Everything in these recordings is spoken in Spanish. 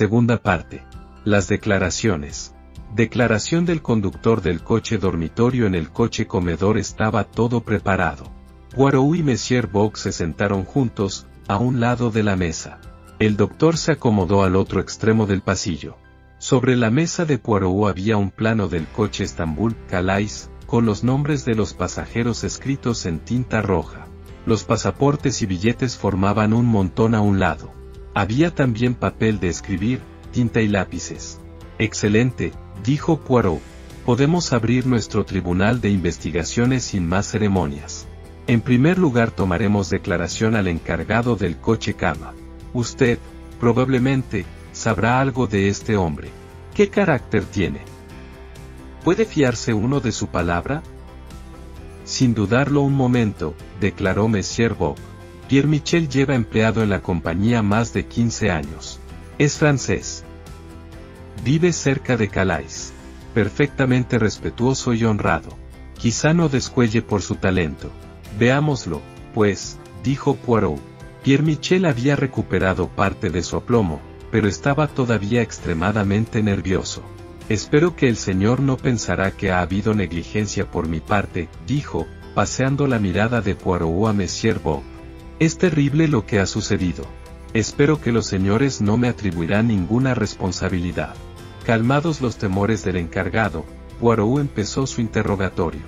Segunda parte. Las declaraciones. Declaración del conductor del coche dormitorio. En el coche comedor estaba todo preparado. Poirot y Monsieur Bouc se sentaron juntos, a un lado de la mesa. El doctor se acomodó al otro extremo del pasillo. Sobre la mesa de Poirot había un plano del coche Estambul-Calais, con los nombres de los pasajeros escritos en tinta roja. Los pasaportes y billetes formaban un montón a un lado. Había también papel de escribir, tinta y lápices. «Excelente», dijo Poirot. «Podemos abrir nuestro tribunal de investigaciones sin más ceremonias. En primer lugar tomaremos declaración al encargado del coche cama. Usted, probablemente, sabrá algo de este hombre. ¿Qué carácter tiene? ¿Puede fiarse uno de su palabra?» «Sin dudarlo un momento», declaró Monsieur Bouc. «Pierre Michel lleva empleado en la compañía más de 15 años. Es francés. Vive cerca de Calais. Perfectamente respetuoso y honrado. Quizá no descuelle por su talento». «Veámoslo, pues», dijo Poirot. Pierre Michel había recuperado parte de su aplomo, pero estaba todavía extremadamente nervioso. «Espero que el señor no pensará que ha habido negligencia por mi parte», dijo, paseando la mirada de Poirot a Monsieur Bouc. «Es terrible lo que ha sucedido. Espero que los señores no me atribuirán ninguna responsabilidad». Calmados los temores del encargado, Poirot empezó su interrogatorio.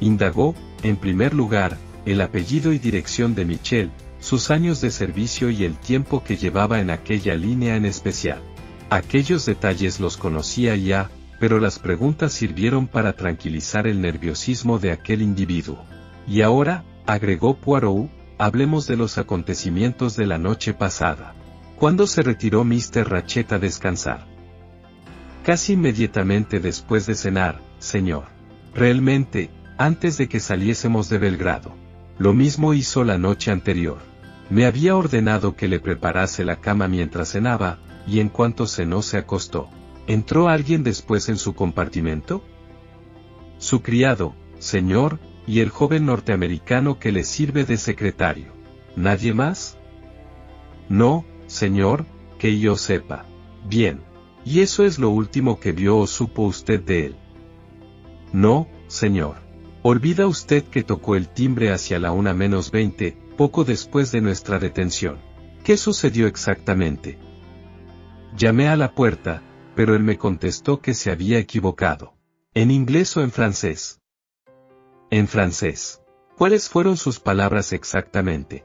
Indagó, en primer lugar, el apellido y dirección de Michel, sus años de servicio y el tiempo que llevaba en aquella línea en especial. Aquellos detalles los conocía ya, pero las preguntas sirvieron para tranquilizar el nerviosismo de aquel individuo. «Y ahora», agregó Poirot, «hablemos de los acontecimientos de la noche pasada. ¿Cuándo se retiró Mr. Ratchett a descansar?» «Casi inmediatamente después de cenar, señor. Realmente, antes de que saliésemos de Belgrado. Lo mismo hizo la noche anterior. Me había ordenado que le preparase la cama mientras cenaba, y en cuanto cenó se acostó. ¿Entró alguien después en su compartimento?» «Su criado, señor, y el joven norteamericano que le sirve de secretario». «¿Nadie más?» «No, señor, que yo sepa». «Bien. ¿Y eso es lo último que vio o supo usted de él?» «No, señor. Olvida usted que tocó el timbre hacia la 1:20, poco después de nuestra detención. ¿Qué sucedió exactamente?» «Llamé a la puerta, pero él me contestó que se había equivocado». «¿En inglés o en francés?» «En francés». «¿Cuáles fueron sus palabras exactamente?»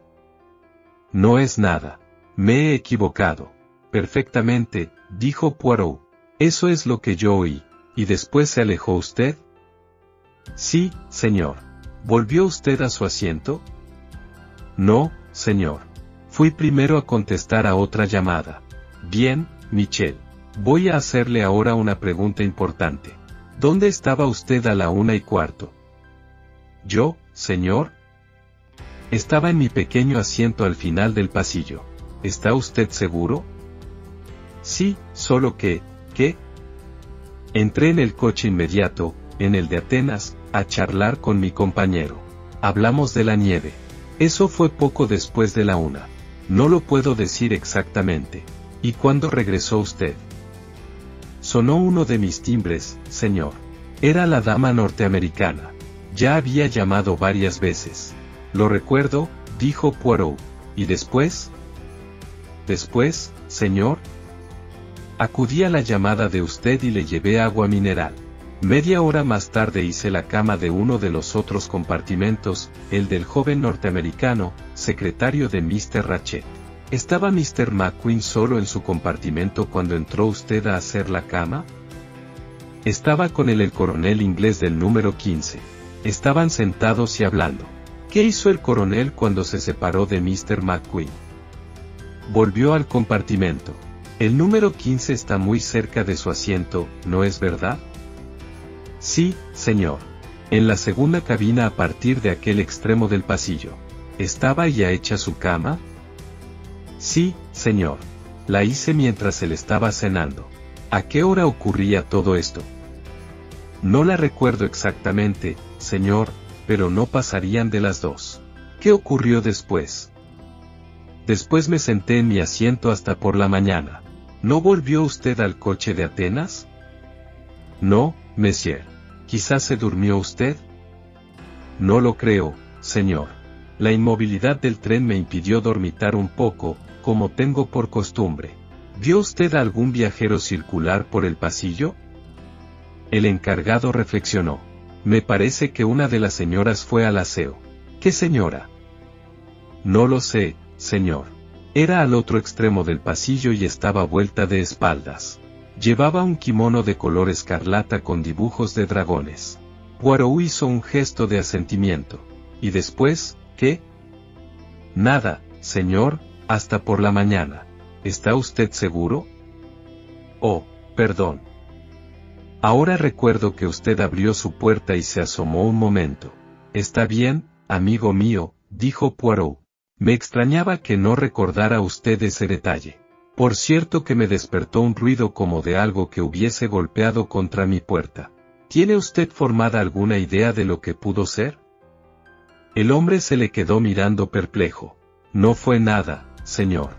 «No es nada. Me he equivocado». «Perfectamente», dijo Poirot. «Eso es lo que yo oí. ¿Y después se alejó usted?» «Sí, señor». «¿Volvió usted a su asiento?» «No, señor. Fui primero a contestar a otra llamada». «Bien, Michel. Voy a hacerle ahora una pregunta importante. ¿Dónde estaba usted a la 1:15? «Yo, señor. Estaba en mi pequeño asiento al final del pasillo». «¿Está usted seguro?» «Sí, solo que, entré en el coche inmediato, en el de Atenas, a charlar con mi compañero. Hablamos de la nieve. Eso fue poco después de la 1:00. No lo puedo decir exactamente». «¿Y cuándo regresó usted?» «Sonó uno de mis timbres, señor. Era la dama norteamericana. Ya había llamado varias veces». «Lo recuerdo», dijo Poirot. «¿Y después?» «Después, señor, acudí a la llamada de usted y le llevé agua mineral. Media hora más tarde hice la cama de uno de los otros compartimentos, el del joven norteamericano, secretario de Mr. Ratchett». «¿Estaba Mr. McQueen solo en su compartimento cuando entró usted a hacer la cama?» «Estaba con el coronel inglés del número 15. Estaban sentados y hablando». «¿Qué hizo el coronel cuando se separó de Mr. McQueen?» «Volvió al compartimento. El número 15 está muy cerca de su asiento, ¿no es verdad?» «Sí, señor. En la segunda cabina a partir de aquel extremo del pasillo». «¿Estaba ya hecha su cama?» «Sí, señor. La hice mientras él estaba cenando». «¿A qué hora ocurría todo esto?» «No la recuerdo exactamente, señor, pero no pasarían de las 2. ¿Qué ocurrió después?» «Después me senté en mi asiento hasta por la mañana. ¿No volvió usted al coche de Atenas? No, monsieur. ¿Quizás se durmió usted? No lo creo, señor. La inmovilidad del tren me impidió dormitar un poco, como tengo por costumbre. ¿Vio usted a algún viajero circular por el pasillo? El encargado reflexionó. Me parece que una de las señoras fue al aseo. ¿Qué señora? No lo sé, señor. Era al otro extremo del pasillo y estaba vuelta de espaldas. Llevaba un kimono de color escarlata con dibujos de dragones. Poirot hizo un gesto de asentimiento. ¿Y después, qué? Nada, señor, hasta por la mañana. ¿Está usted seguro? Oh, perdón. Ahora recuerdo que usted abrió su puerta y se asomó un momento. Está bien, amigo mío, dijo Poirot. Me extrañaba que no recordara usted ese detalle. Por cierto que me despertó un ruido como de algo que hubiese golpeado contra mi puerta. ¿Tiene usted formada alguna idea de lo que pudo ser? El hombre se le quedó mirando perplejo. No fue nada, señor.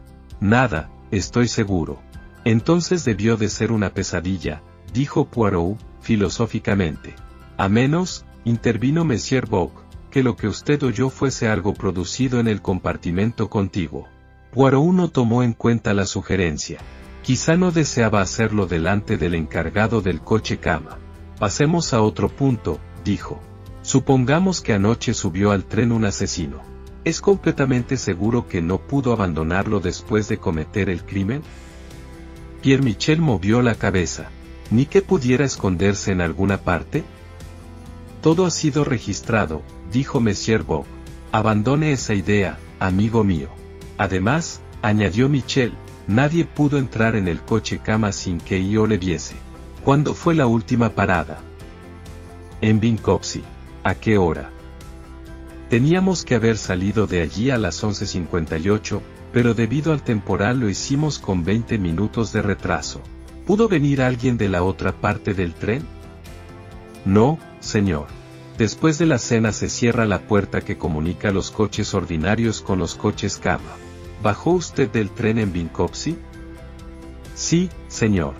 Nada, estoy seguro. Entonces debió de ser una pesadilla, dijo Poirot, filosóficamente. A menos, intervino Monsieur Bouc, que lo que usted oyó fuese algo producido en el compartimento contiguo. Poirot no tomó en cuenta la sugerencia. Quizá no deseaba hacerlo delante del encargado del coche cama. Pasemos a otro punto, dijo. Supongamos que anoche subió al tren un asesino. ¿Es completamente seguro que no pudo abandonarlo después de cometer el crimen? Pierre Michel movió la cabeza. ¿Ni que pudiera esconderse en alguna parte? Todo ha sido registrado, dijo Monsieur Bouc. Abandone esa idea, amigo mío. Además, añadió Michel, nadie pudo entrar en el coche cama sin que yo le viese. ¿Cuándo fue la última parada? En Vincovci. ¿A qué hora? Teníamos que haber salido de allí a las 11:58, pero debido al temporal lo hicimos con 20 minutos de retraso. ¿Pudo venir alguien de la otra parte del tren? No, señor. Después de la cena se cierra la puerta que comunica los coches ordinarios con los coches cama. ¿Bajó usted del tren en Vincovci? Sí, señor.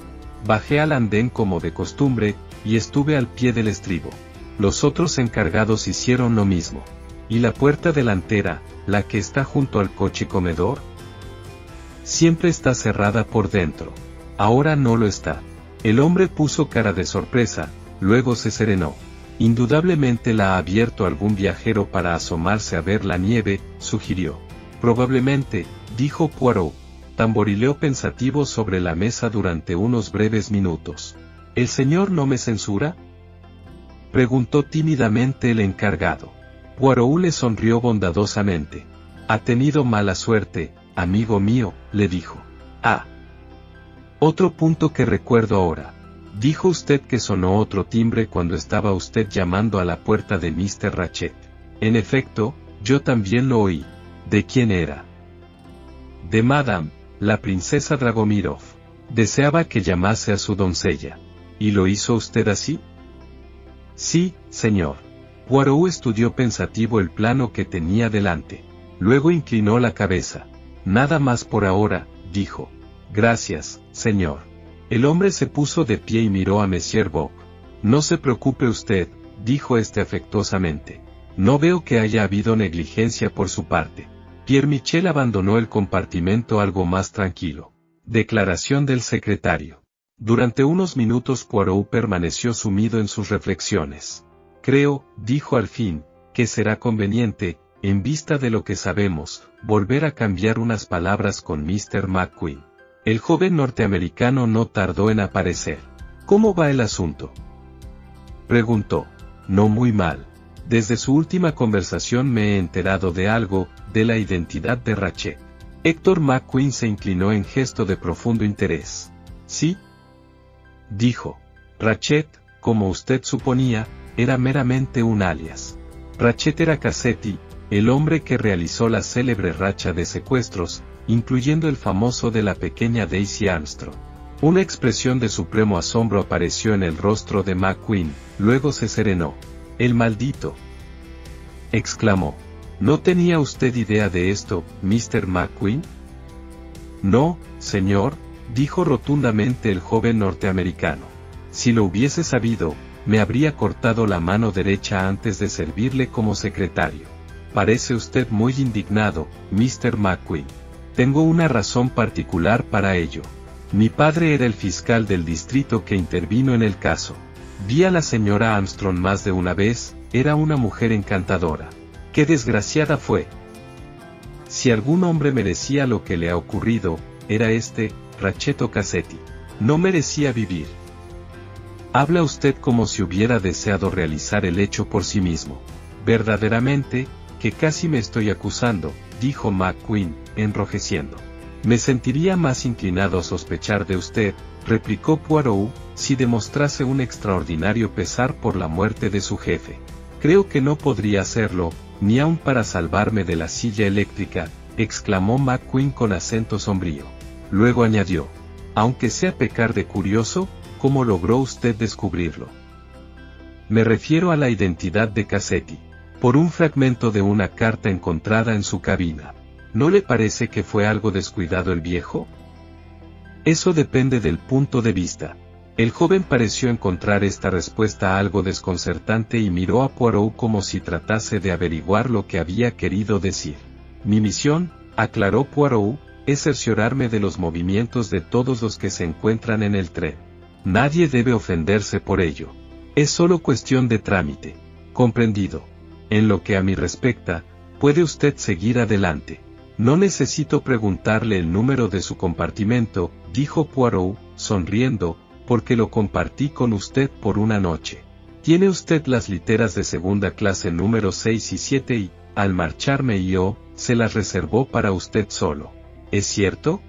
Bajé al andén como de costumbre, y estuve al pie del estribo. Los otros encargados hicieron lo mismo. ¿Y la puerta delantera, la que está junto al coche comedor? Siempre está cerrada por dentro. Ahora no lo está. El hombre puso cara de sorpresa, luego se serenó. Indudablemente la ha abierto algún viajero para asomarse a ver la nieve, sugirió. Probablemente, dijo Poirot. Tamborileó pensativo sobre la mesa durante unos breves minutos. ¿El señor no me censura? Preguntó tímidamente el encargado. Poirot le sonrió bondadosamente. Ha tenido mala suerte, amigo mío, le dijo. Ah. Otro punto que recuerdo ahora. Dijo usted que sonó otro timbre cuando estaba usted llamando a la puerta de Mr. Ratchett. En efecto, yo también lo oí. ¿De quién era? De Madame, la princesa Dragomirov. Deseaba que llamase a su doncella. ¿Y lo hizo usted así? Sí, señor. Poirot estudió pensativo el plano que tenía delante. Luego inclinó la cabeza. Nada más por ahora, dijo. Gracias, señor. El hombre se puso de pie y miró a Monsieur Bouc. No se preocupe usted, dijo este afectuosamente. No veo que haya habido negligencia por su parte. Pierre Michel abandonó el compartimento algo más tranquilo. Declaración del secretario. Durante unos minutos Poirot permaneció sumido en sus reflexiones. Creo, dijo al fin, que será conveniente, en vista de lo que sabemos, volver a cambiar unas palabras con Mr. McQueen. El joven norteamericano no tardó en aparecer. ¿Cómo va el asunto? Preguntó. No muy mal. Desde su última conversación me he enterado de algo, de la identidad de Ratchett. Héctor McQueen se inclinó en gesto de profundo interés. ¿Sí? Dijo. Ratchett, como usted suponía, era meramente un alias. Ratchett era Cassetti, el hombre que realizó la célebre racha de secuestros, incluyendo el famoso de la pequeña Daisy Armstrong. Una expresión de supremo asombro apareció en el rostro de McQueen, luego se serenó. «El maldito!» exclamó. «¿No tenía usted idea de esto, Mr. McQueen?» «No, señor», dijo rotundamente el joven norteamericano. Si lo hubiese sabido, me habría cortado la mano derecha antes de servirle como secretario. Parece usted muy indignado, Mr. McQueen. Tengo una razón particular para ello. Mi padre era el fiscal del distrito que intervino en el caso. Vi a la señora Armstrong más de una vez, era una mujer encantadora. ¡Qué desgraciada fue! Si algún hombre merecía lo que le ha ocurrido, era este, Ratchett Cassetti. No merecía vivir. Habla usted como si hubiera deseado realizar el hecho por sí mismo. Verdaderamente, que casi me estoy acusando, dijo McQueen, enrojeciendo. Me sentiría más inclinado a sospechar de usted, replicó Poirot, si demostrase un extraordinario pesar por la muerte de su jefe. Creo que no podría hacerlo, ni aun para salvarme de la silla eléctrica, exclamó McQueen con acento sombrío. Luego añadió, aunque sea pecar de curioso, ¿cómo logró usted descubrirlo? Me refiero a la identidad de Cassetti, por un fragmento de una carta encontrada en su cabina. ¿No le parece que fue algo descuidado el viejo? Eso depende del punto de vista. El joven pareció encontrar esta respuesta algo desconcertante y miró a Poirot como si tratase de averiguar lo que había querido decir. Mi misión, aclaró Poirot, es cerciorarme de los movimientos de todos los que se encuentran en el tren. Nadie debe ofenderse por ello. Es solo cuestión de trámite. Comprendido. En lo que a mí respecta, puede usted seguir adelante. No necesito preguntarle el número de su compartimento, dijo Poirot, sonriendo, porque lo compartí con usted por una noche. Tiene usted las literas de segunda clase número 6 y 7 y, al marcharme yo, se las reservó para usted solo. ¿Es cierto?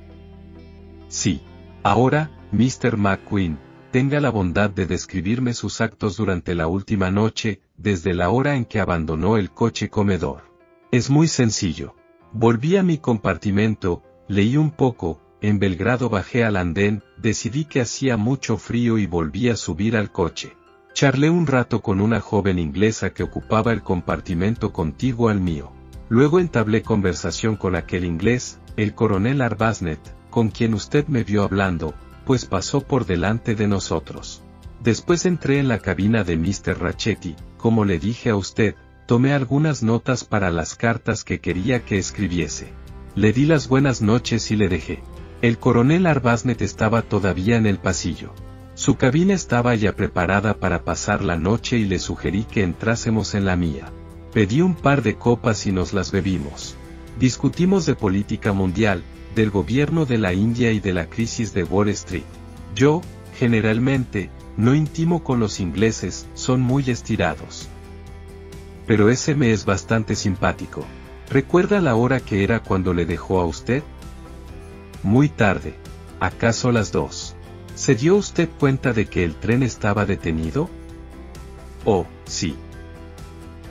Sí. Ahora, Mr. McQueen, tenga la bondad de describirme sus actos durante la última noche, desde la hora en que abandonó el coche comedor. Es muy sencillo. Volví a mi compartimento, leí un poco, en Belgrado bajé al andén, decidí que hacía mucho frío y volví a subir al coche. Charlé un rato con una joven inglesa que ocupaba el compartimento contiguo al mío. Luego entablé conversación con aquel inglés, el coronel Arbuthnot, con quien usted me vio hablando, pues pasó por delante de nosotros. Después entré en la cabina de Mr. Ratchetti, como le dije a usted. Tomé algunas notas para las cartas que quería que escribiese. Le di las buenas noches y le dejé. El coronel Arbuthnot estaba todavía en el pasillo. Su cabina estaba ya preparada para pasar la noche y le sugerí que entrásemos en la mía. Pedí un par de copas y nos las bebimos. Discutimos de política mundial, del gobierno de la India y de la crisis de Wall Street. Yo, generalmente, no intimo con los ingleses, son muy estirados. Pero ese me es bastante simpático. ¿Recuerda la hora que era cuando le dejó a usted? Muy tarde. ¿Acaso las 2? ¿Se dio usted cuenta de que el tren estaba detenido? Oh, sí.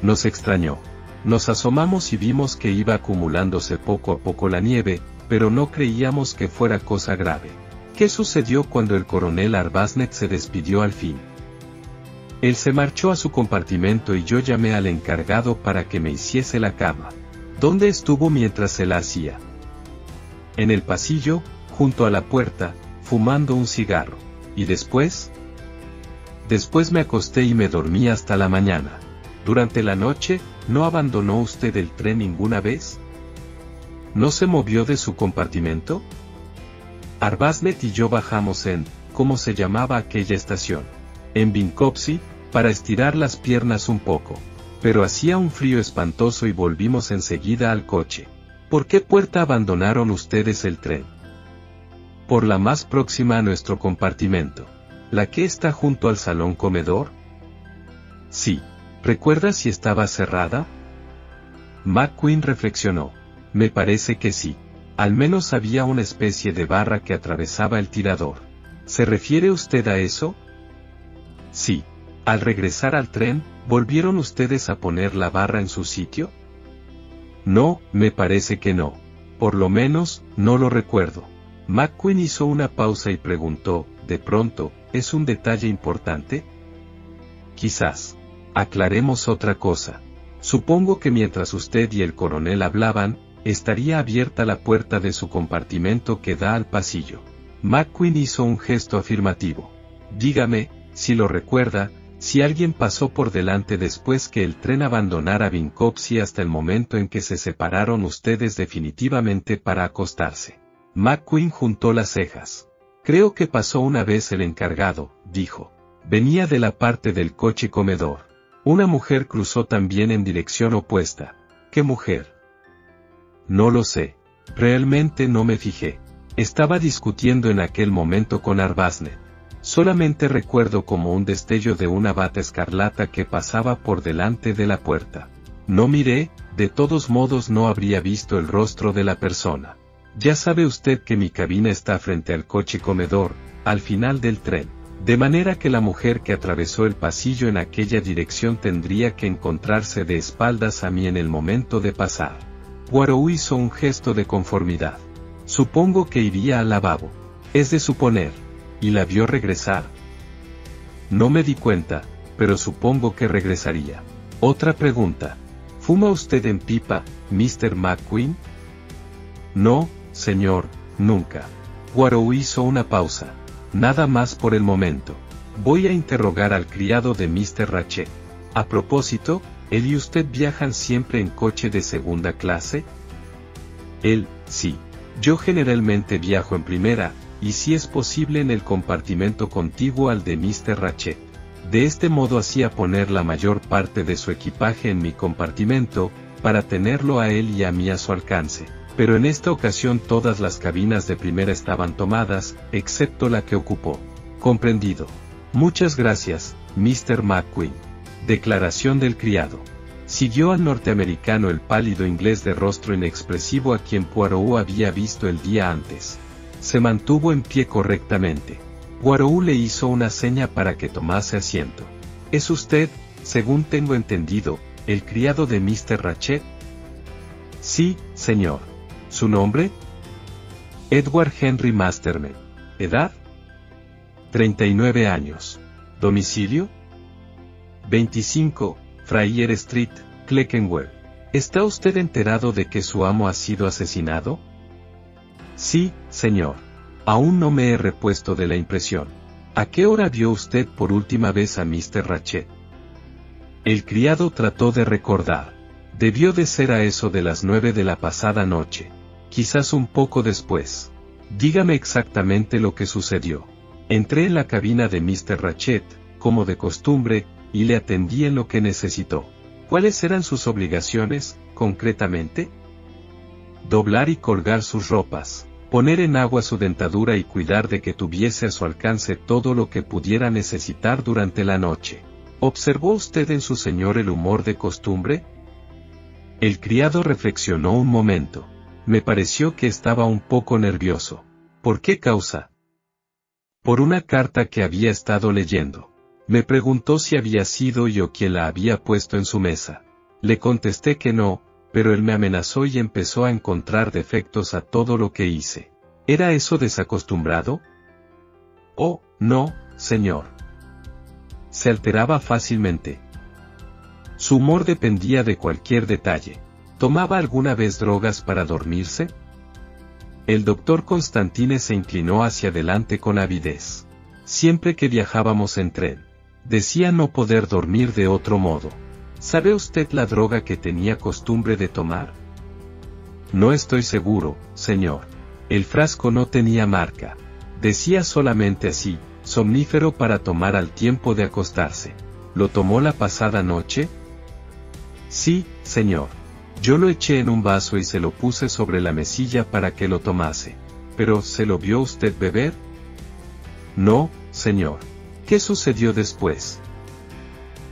Nos extrañó. Nos asomamos y vimos que iba acumulándose poco a poco la nieve, pero no creíamos que fuera cosa grave. ¿Qué sucedió cuando el coronel Arbuthnot se despidió al fin? Él se marchó a su compartimento y yo llamé al encargado para que me hiciese la cama. ¿Dónde estuvo mientras se la hacía? En el pasillo, junto a la puerta, fumando un cigarro. ¿Y después? Después me acosté y me dormí hasta la mañana. ¿Durante la noche, no abandonó usted el tren ninguna vez? ¿No se movió de su compartimento? Arbuthnot y yo bajamos en, ¿cómo se llamaba aquella estación? En Vincovci, para estirar las piernas un poco. Pero hacía un frío espantoso y volvimos enseguida al coche. ¿Por qué puerta abandonaron ustedes el tren? Por la más próxima a nuestro compartimento. ¿La que está junto al salón comedor? Sí. ¿Recuerda si estaba cerrada? McQueen reflexionó. Me parece que sí. Al menos había una especie de barra que atravesaba el tirador. ¿Se refiere usted a eso? Sí. Al regresar al tren, ¿volvieron ustedes a poner la barra en su sitio? No, me parece que no. Por lo menos, no lo recuerdo. McQueen hizo una pausa y preguntó, de pronto, ¿es un detalle importante? Quizás. Aclaremos otra cosa. Supongo que mientras usted y el coronel hablaban, estaría abierta la puerta de su compartimento que da al pasillo. McQueen hizo un gesto afirmativo. Dígame, si lo recuerda, si alguien pasó por delante después que el tren abandonara Vincovci hasta el momento en que se separaron ustedes definitivamente para acostarse. McQueen juntó las cejas. Creo que pasó una vez el encargado, dijo. Venía de la parte del coche comedor. Una mujer cruzó también en dirección opuesta. ¿Qué mujer? No lo sé. Realmente no me fijé. Estaba discutiendo en aquel momento con Arbuthnot. Solamente recuerdo como un destello de una bata escarlata que pasaba por delante de la puerta. No miré, de todos modos no habría visto el rostro de la persona. Ya sabe usted que mi cabina está frente al coche comedor, al final del tren. De manera que la mujer que atravesó el pasillo en aquella dirección tendría que encontrarse de espaldas a mí en el momento de pasar. Poirot hizo un gesto de conformidad. Supongo que iría al lavabo. Es de suponer. ¿Y la vio regresar? No me di cuenta, pero supongo que regresaría. Otra pregunta. ¿Fuma usted en pipa, Mr. McQueen? No, señor, nunca. Poirot hizo una pausa. Nada más por el momento. Voy a interrogar al criado de Mr. Ratchett. A propósito, ¿él y usted viajan siempre en coche de segunda clase? Él, sí. Yo generalmente viajo en primera, y si es posible en el compartimento contiguo al de Mr. Ratchett. De este modo hacía poner la mayor parte de su equipaje en mi compartimento, para tenerlo a él y a mí a su alcance. Pero en esta ocasión todas las cabinas de primera estaban tomadas, excepto la que ocupó. Comprendido. Muchas gracias, Mr. McQueen. Declaración del criado. Siguió al norteamericano el pálido inglés de rostro inexpresivo a quien Poirot había visto el día antes. Se mantuvo en pie correctamente. Poirot le hizo una seña para que tomase asiento. ¿Es usted, según tengo entendido, el criado de Mr. Ratchett? Sí, señor. ¿Su nombre? Edward Henry Masterman. ¿Edad? 39 años. ¿Domicilio? 25, Fryer Street, Cleckenwell. ¿Está usted enterado de que su amo ha sido asesinado? Sí, señor. Aún no me he repuesto de la impresión. ¿A qué hora vio usted por última vez a Mr. Ratchett? El criado trató de recordar. Debió de ser a eso de las 9 de la pasada noche. Quizás un poco después. Dígame exactamente lo que sucedió. Entré en la cabina de Mr. Ratchett, como de costumbre, y le atendí en lo que necesitó. ¿Cuáles eran sus obligaciones, concretamente? Doblar y colgar sus ropas, poner en agua su dentadura y cuidar de que tuviese a su alcance todo lo que pudiera necesitar durante la noche. ¿Observó usted en su señor el humor de costumbre? El criado reflexionó un momento. Me pareció que estaba un poco nervioso. ¿Por qué causa? Por una carta que había estado leyendo. Me preguntó si había sido yo quien la había puesto en su mesa. Le contesté que no, pero él me amenazó y empezó a encontrar defectos a todo lo que hice. ¿Era eso desacostumbrado? Oh, no, señor. Se alteraba fácilmente. Su humor dependía de cualquier detalle. ¿Tomaba alguna vez drogas para dormirse? El doctor Constantine se inclinó hacia adelante con avidez. Siempre que viajábamos en tren. Decía no poder dormir de otro modo. ¿Sabe usted la droga que tenía costumbre de tomar? No estoy seguro, señor. El frasco no tenía marca. Decía solamente así, somnífero para tomar al tiempo de acostarse. ¿Lo tomó la pasada noche? Sí, señor. Yo lo eché en un vaso y se lo puse sobre la mesilla para que lo tomase. ¿Pero se lo vio usted beber? No, señor. ¿Qué sucedió después?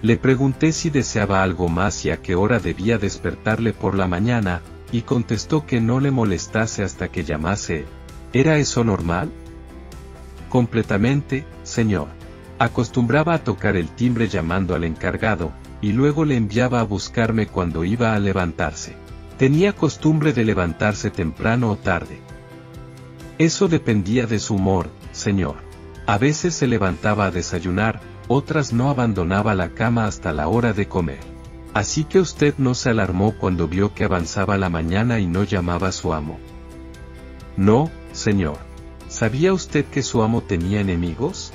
Le pregunté si deseaba algo más y a qué hora debía despertarle por la mañana, y contestó que no le molestase hasta que llamase. ¿Era eso normal? Completamente, señor. Acostumbraba a tocar el timbre llamando al encargado, y luego le enviaba a buscarme cuando iba a levantarse. Tenía costumbre de levantarse temprano o tarde. Eso dependía de su humor, señor. A veces se levantaba a desayunar, otras no abandonaba la cama hasta la hora de comer. Así que usted no se alarmó cuando vio que avanzaba la mañana y no llamaba a su amo. No, señor. ¿Sabía usted que su amo tenía enemigos?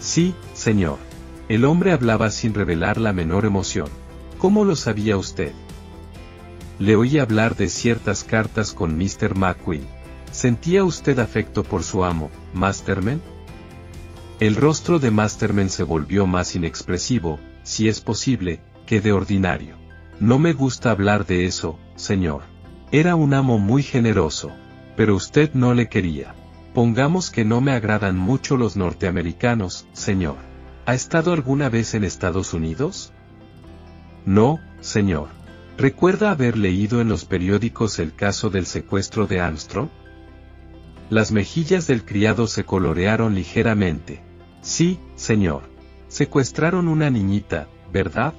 Sí, señor. El hombre hablaba sin revelar la menor emoción. ¿Cómo lo sabía usted? Le oí hablar de ciertas cartas con Mr. McQueen. ¿Sentía usted afecto por su amo, Masterman? El rostro de Masterman se volvió más inexpresivo, si es posible, que de ordinario. No me gusta hablar de eso, señor. Era un amo muy generoso. Pero usted no le quería. Pongamos que no me agradan mucho los norteamericanos, señor. ¿Ha estado alguna vez en Estados Unidos? No, señor. ¿Recuerda haber leído en los periódicos el caso del secuestro de Armstrong? Las mejillas del criado se colorearon ligeramente. Sí, señor. Secuestraron una niñita, ¿verdad?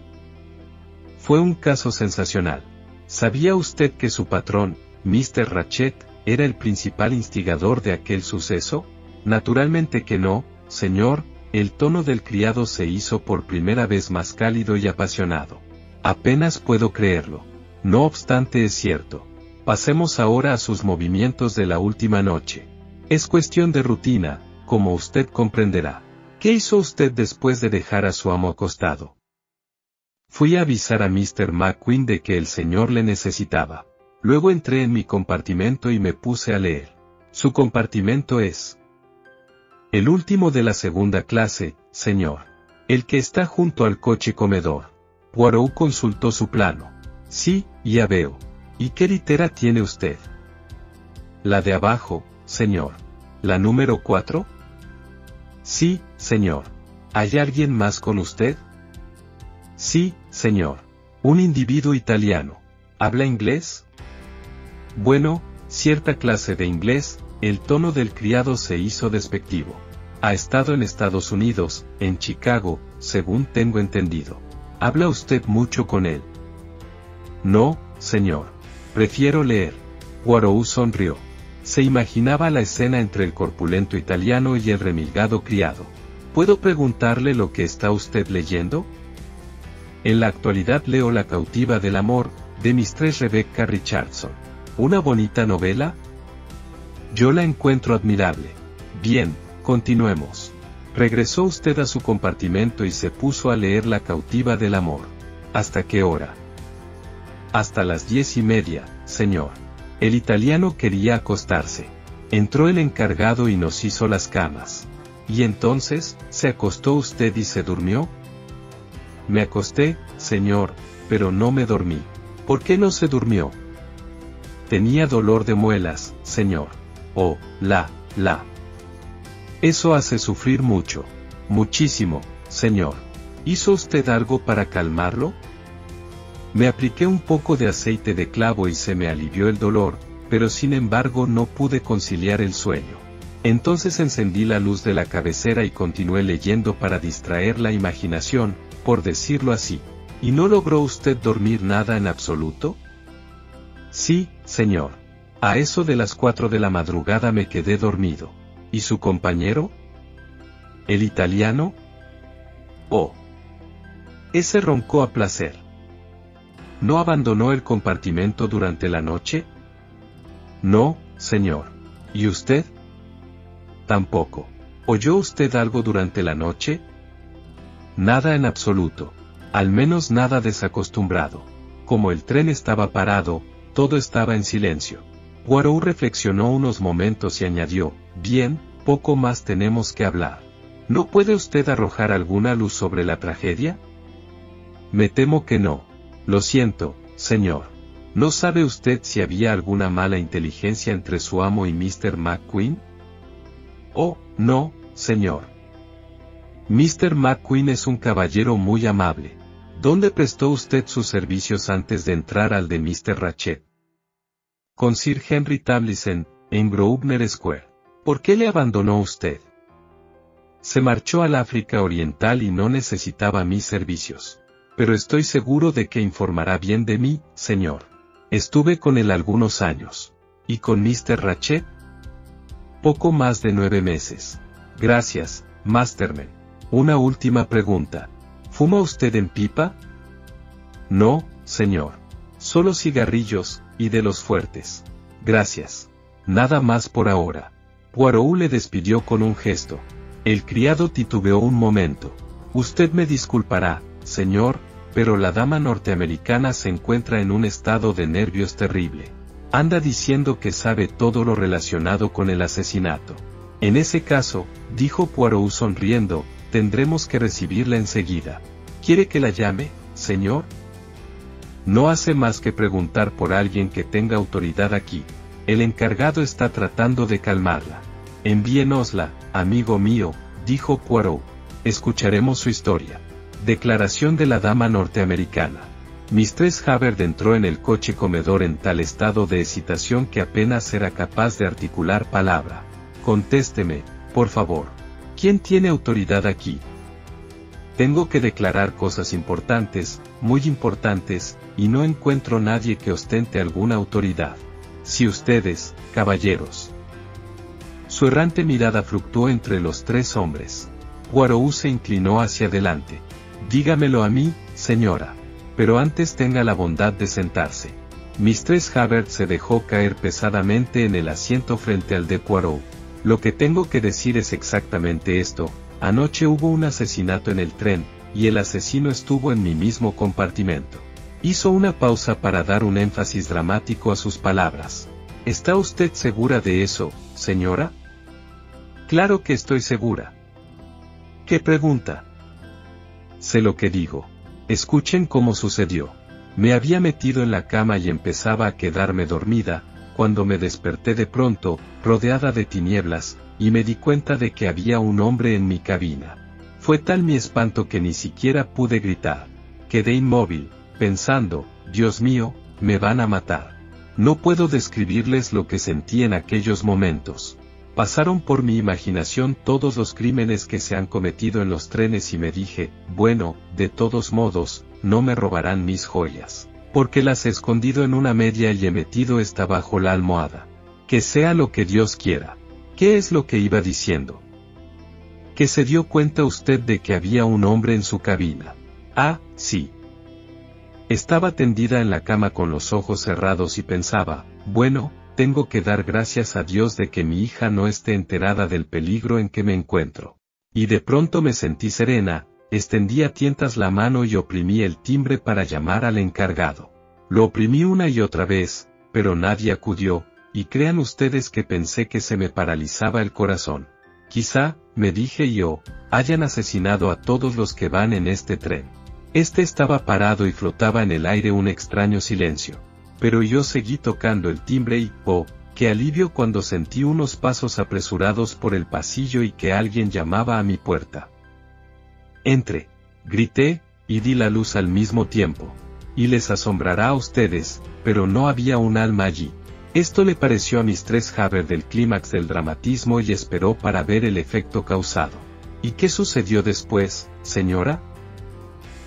Fue un caso sensacional. ¿Sabía usted que su patrón, Mr. Ratchett, ¿era el principal instigador de aquel suceso? Naturalmente que no, señor. El tono del criado se hizo por primera vez más cálido y apasionado. Apenas puedo creerlo. No obstante es cierto. Pasemos ahora a sus movimientos de la última noche. Es cuestión de rutina, como usted comprenderá. ¿Qué hizo usted después de dejar a su amo acostado? Fui a avisar a Mr. McQueen de que el señor le necesitaba. Luego entré en mi compartimento y me puse a leer. Su compartimento es el último de la segunda clase, señor. El que está junto al coche comedor. Poirot consultó su plano. Sí, ya veo. ¿Y qué litera tiene usted? La de abajo, señor. ¿La número 4? Sí, señor. ¿Hay alguien más con usted? Sí, señor. Un individuo italiano. ¿Habla inglés? Bueno, cierta clase de inglés. El tono del criado se hizo despectivo. Ha estado en Estados Unidos, en Chicago, según tengo entendido. ¿Habla usted mucho con él? No, señor. Prefiero leer. Poirot sonrió. Se imaginaba la escena entre el corpulento italiano y el remilgado criado. ¿Puedo preguntarle lo que está usted leyendo? En la actualidad leo La cautiva del amor, de Mistress Rebecca Richardson. ¿Una bonita novela? Yo la encuentro admirable. Bien, continuemos. Regresó usted a su compartimento y se puso a leer La cautiva del amor. ¿Hasta qué hora? Hasta las 10:30, señor. El italiano quería acostarse. Entró el encargado y nos hizo las camas. ¿Y entonces, se acostó usted y se durmió? Me acosté, señor, pero no me dormí. ¿Por qué no se durmió? Tenía dolor de muelas, señor. Oh, Eso hace sufrir mucho. Muchísimo, señor. ¿Hizo usted algo para calmarlo? Me apliqué un poco de aceite de clavo y se me alivió el dolor, pero sin embargo no pude conciliar el sueño. Entonces encendí la luz de la cabecera y continué leyendo para distraer la imaginación, por decirlo así. ¿Y no logró usted dormir nada en absoluto? Sí, señor. A eso de las 4 de la madrugada me quedé dormido. ¿Y su compañero? ¿El italiano? Oh. Ese roncó a placer. ¿No abandonó el compartimento durante la noche? No, señor. ¿Y usted? Tampoco. ¿Oyó usted algo durante la noche? Nada en absoluto. Al menos nada desacostumbrado. Como el tren estaba parado, todo estaba en silencio. Poirot reflexionó unos momentos y añadió, bien, poco más tenemos que hablar. ¿No puede usted arrojar alguna luz sobre la tragedia? Me temo que no. Lo siento, señor. ¿No sabe usted si había alguna mala inteligencia entre su amo y Mr. McQueen? Oh, no, señor. Mr. McQueen es un caballero muy amable. ¿Dónde prestó usted sus servicios antes de entrar al de Mr. Ratchett? Con Sir Henry Tablison, en Grosvenor Square. ¿Por qué le abandonó usted? Se marchó al África Oriental y no necesitaba mis servicios. Pero estoy seguro de que informará bien de mí, señor. Estuve con él algunos años. ¿Y con Mr. Ratchett? Poco más de 9 meses. Gracias, Masterman. Una última pregunta. ¿Fuma usted en pipa? No, señor. Solo cigarrillos, y de los fuertes. Gracias. Nada más por ahora. Poirot le despidió con un gesto. El criado titubeó un momento. Usted me disculpará, señor, pero la dama norteamericana se encuentra en un estado de nervios terrible. Anda diciendo que sabe todo lo relacionado con el asesinato. En ese caso, dijo Poirot sonriendo, tendremos que recibirla enseguida. ¿Quiere que la llame, señor? No hace más que preguntar por alguien que tenga autoridad aquí. El encargado está tratando de calmarla. Envíenosla, amigo mío, dijo Poirot. Escucharemos su historia. Declaración de la dama norteamericana. Mistress Hubbard entró en el coche comedor en tal estado de excitación que apenas era capaz de articular palabra. Contésteme, por favor. ¿Quién tiene autoridad aquí? Tengo que declarar cosas importantes, muy importantes, y no encuentro nadie que ostente alguna autoridad. Si ustedes, caballeros. Su errante mirada fluctuó entre los tres hombres. Poirot se inclinó hacia adelante. Dígamelo a mí, señora. Pero antes tenga la bondad de sentarse. Mistress Hubbard se dejó caer pesadamente en el asiento frente al de Poirot. Lo que tengo que decir es exactamente esto. Anoche hubo un asesinato en el tren, y el asesino estuvo en mi mismo compartimento. Hizo una pausa para dar un énfasis dramático a sus palabras. ¿Está usted segura de eso, señora? Claro que estoy segura. ¿Qué pregunta? Sé lo que digo. Escuchen cómo sucedió. Me había metido en la cama y empezaba a quedarme dormida, cuando me desperté de pronto, rodeada de tinieblas, y me di cuenta de que había un hombre en mi cabina. Fue tal mi espanto que ni siquiera pude gritar. Quedé inmóvil, pensando, Dios mío, me van a matar. No puedo describirles lo que sentí en aquellos momentos. Pasaron por mi imaginación todos los crímenes que se han cometido en los trenes y me dije, bueno, de todos modos, no me robarán mis joyas, porque las he escondido en una media y he metido esta bajo la almohada. Que sea lo que Dios quiera. ¿Qué es lo que iba diciendo? Que se dio cuenta usted de que había un hombre en su cabina. Ah, sí. Estaba tendida en la cama con los ojos cerrados y pensaba, bueno, tengo que dar gracias a Dios de que mi hija no esté enterada del peligro en que me encuentro. Y de pronto me sentí serena, extendí a tientas la mano y oprimí el timbre para llamar al encargado. Lo oprimí una y otra vez, pero nadie acudió, y crean ustedes que pensé que se me paralizaba el corazón. Quizá, me dije yo, hayan asesinado a todos los que van en este tren. Este estaba parado y flotaba en el aire un extraño silencio. Pero yo seguí tocando el timbre y, oh, qué alivio cuando sentí unos pasos apresurados por el pasillo y que alguien llamaba a mi puerta. Entre, grité, y di la luz al mismo tiempo. Y les asombrará a ustedes, pero no había un alma allí. Esto le pareció a Mistress Hubbard del clímax del dramatismo y esperó para ver el efecto causado. ¿Y qué sucedió después, señora?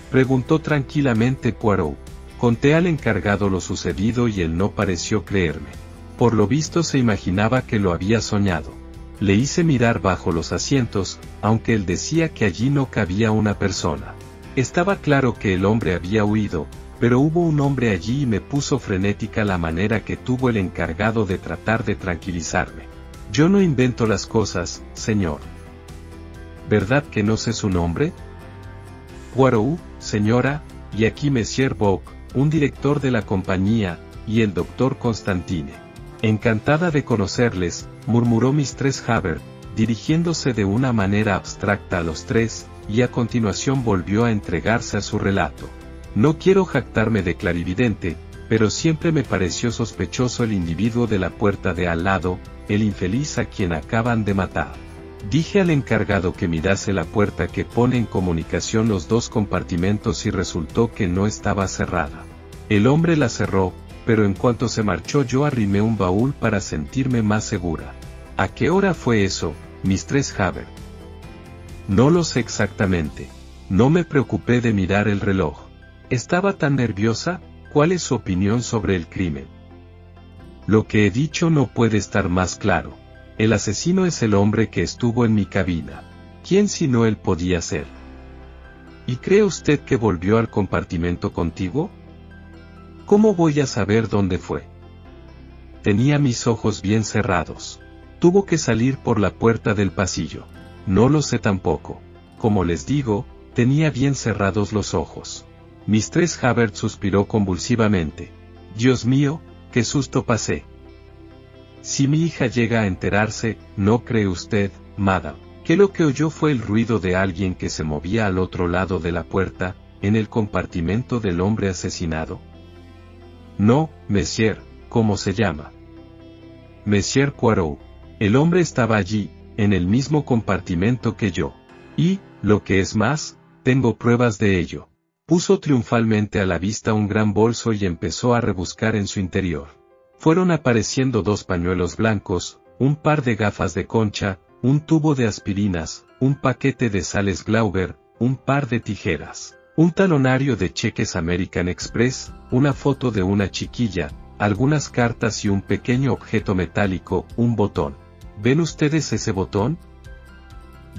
Preguntó tranquilamente Poirot. Conté al encargado lo sucedido y él no pareció creerme. Por lo visto se imaginaba que lo había soñado. Le hice mirar bajo los asientos, aunque él decía que allí no cabía una persona. Estaba claro que el hombre había huido, pero hubo un hombre allí y me puso frenética la manera que tuvo el encargado de tratar de tranquilizarme. Yo no invento las cosas, señor. ¿Verdad que no sé su nombre? Poirot, señora, y aquí Monsieur Bouc, un director de la compañía, y el doctor Constantine. Encantada de conocerles, murmuró Mistress Hubbard, dirigiéndose de una manera abstracta a los tres, y a continuación volvió a entregarse a su relato. No quiero jactarme de clarividente, pero siempre me pareció sospechoso el individuo de la puerta de al lado, el infeliz a quien acaban de matar. Dije al encargado que mirase la puerta que pone en comunicación los dos compartimentos y resultó que no estaba cerrada. El hombre la cerró, pero en cuanto se marchó yo arrimé un baúl para sentirme más segura. ¿A qué hora fue eso, Mistress Hubbard? No lo sé exactamente. No me preocupé de mirar el reloj. ¿Estaba tan nerviosa? ¿Cuál es su opinión sobre el crimen? Lo que he dicho no puede estar más claro. El asesino es el hombre que estuvo en mi cabina. ¿Quién sino él podía ser? ¿Y cree usted que volvió al compartimento contigo? ¿Cómo voy a saber dónde fue? Tenía mis ojos bien cerrados. Tuvo que salir por la puerta del pasillo. No lo sé tampoco. Como les digo, tenía bien cerrados los ojos. Mistress Hubbard suspiró convulsivamente. Dios mío, qué susto pasé. Si mi hija llega a enterarse, ¿no cree usted, madam, que lo que oyó fue el ruido de alguien que se movía al otro lado de la puerta, en el compartimento del hombre asesinado? No, monsieur, ¿cómo se llama? Monsieur Poirot. El hombre estaba allí, en el mismo compartimento que yo. Y, lo que es más, tengo pruebas de ello. Puso triunfalmente a la vista un gran bolso y empezó a rebuscar en su interior. Fueron apareciendo dos pañuelos blancos, un par de gafas de concha, un tubo de aspirinas, un paquete de sales Glauber, un par de tijeras, un talonario de cheques American Express, una foto de una chiquilla, algunas cartas y un pequeño objeto metálico, un botón. ¿Ven ustedes ese botón?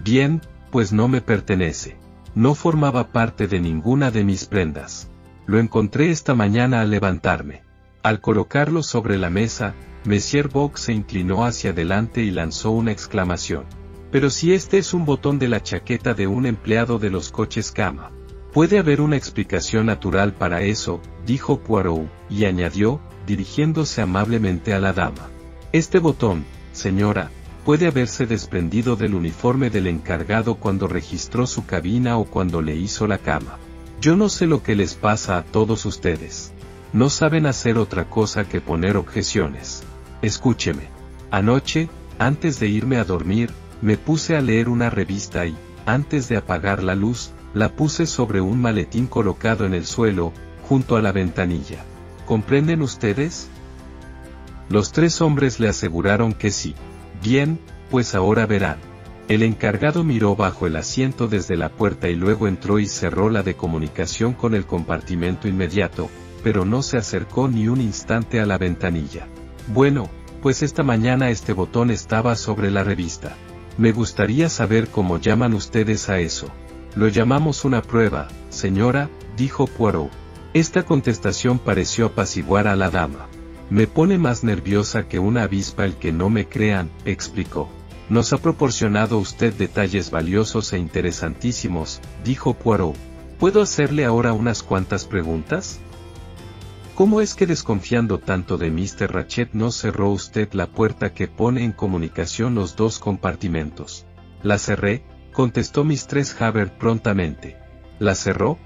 Bien, pues no me pertenece. No formaba parte de ninguna de mis prendas. Lo encontré esta mañana al levantarme. Al colocarlo sobre la mesa, Monsieur Bouc se inclinó hacia adelante y lanzó una exclamación. Pero si este es un botón de la chaqueta de un empleado de los coches cama. Puede haber una explicación natural para eso, dijo Poirot, y añadió, dirigiéndose amablemente a la dama. Este botón, señora, puede haberse desprendido del uniforme del encargado cuando registró su cabina o cuando le hizo la cama. Yo no sé lo que les pasa a todos ustedes. No saben hacer otra cosa que poner objeciones. Escúcheme. Anoche, antes de irme a dormir, me puse a leer una revista y, antes de apagar la luz, la puse sobre un maletín colocado en el suelo, junto a la ventanilla. ¿Comprenden ustedes? Los tres hombres le aseguraron que sí. Bien, pues ahora verán. El encargado miró bajo el asiento desde la puerta y luego entró y cerró la de comunicación con el compartimento inmediato, pero no se acercó ni un instante a la ventanilla. Bueno, pues esta mañana este botón estaba sobre la revista. Me gustaría saber cómo llaman ustedes a eso. Lo llamamos una prueba, señora, dijo Poirot. Esta contestación pareció apaciguar a la dama. Me pone más nerviosa que una avispa el que no me crean, explicó. Nos ha proporcionado usted detalles valiosos e interesantísimos, dijo Poirot. ¿Puedo hacerle ahora unas cuantas preguntas? ¿Cómo es que desconfiando tanto de Mr. Ratchett no cerró usted la puerta que pone en comunicación los dos compartimentos? La cerré, contestó Mistress Hubbard prontamente. ¿La cerró?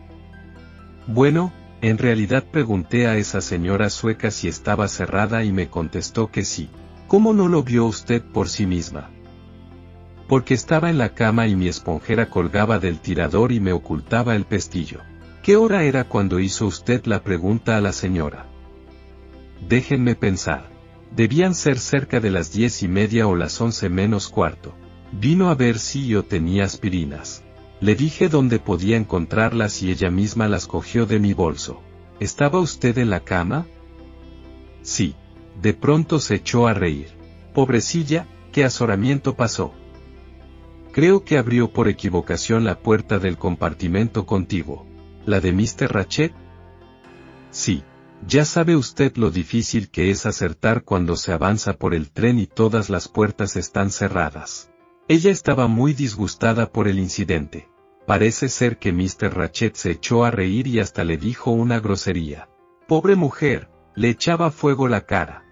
Bueno, en realidad pregunté a esa señora sueca si estaba cerrada y me contestó que sí. ¿Cómo no lo vio usted por sí misma? Porque estaba en la cama y mi esponjera colgaba del tirador y me ocultaba el pestillo. ¿Qué hora era cuando hizo usted la pregunta a la señora? Déjenme pensar. Debían ser cerca de las 10:30 o las 11:45. Vino a ver si yo tenía aspirinas. Le dije dónde podía encontrarlas y ella misma las cogió de mi bolso. ¿Estaba usted en la cama? Sí. De pronto se echó a reír. Pobrecilla, qué azoramiento pasó. Creo que abrió por equivocación la puerta del compartimento contiguo. ¿La de Mr. Ratchett? Sí. Ya sabe usted lo difícil que es acertar cuando se avanza por el tren y todas las puertas están cerradas. Ella estaba muy disgustada por el incidente. Parece ser que Mr. Ratchett se echó a reír y hasta le dijo una grosería. Pobre mujer, le echaba fuego la cara.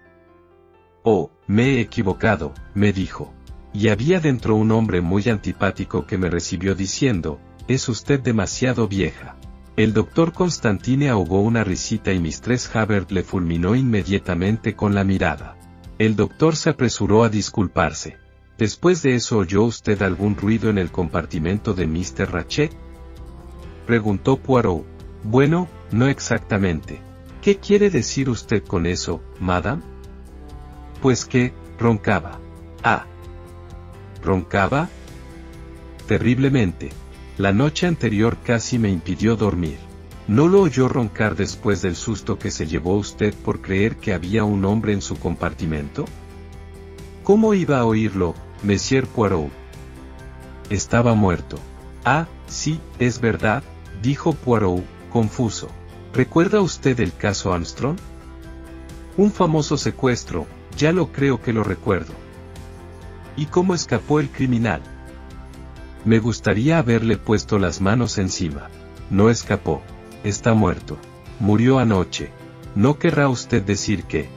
Oh, me he equivocado, me dijo. Y había dentro un hombre muy antipático que me recibió diciendo, es usted demasiado vieja. El doctor Constantine ahogó una risita y Mistress Hubbard le fulminó inmediatamente con la mirada. El doctor se apresuró a disculparse. Después de eso, ¿oyó usted algún ruido en el compartimento de Mr. Ratchett? Preguntó Poirot. Bueno, no exactamente. ¿Qué quiere decir usted con eso, madame? Pues que, roncaba. Ah. ¿Roncaba? Terriblemente. La noche anterior casi me impidió dormir. ¿No lo oyó roncar después del susto que se llevó usted por creer que había un hombre en su compartimento? ¿Cómo iba a oírlo, Monsieur Poirot? Estaba muerto. Ah, sí, es verdad, dijo Poirot, confuso. ¿Recuerda usted el caso Armstrong? Un famoso secuestro, ya lo creo que lo recuerdo. ¿Y cómo escapó el criminal? Me gustaría haberle puesto las manos encima. No escapó. Está muerto. Murió anoche. ¿No querrá usted decir que...?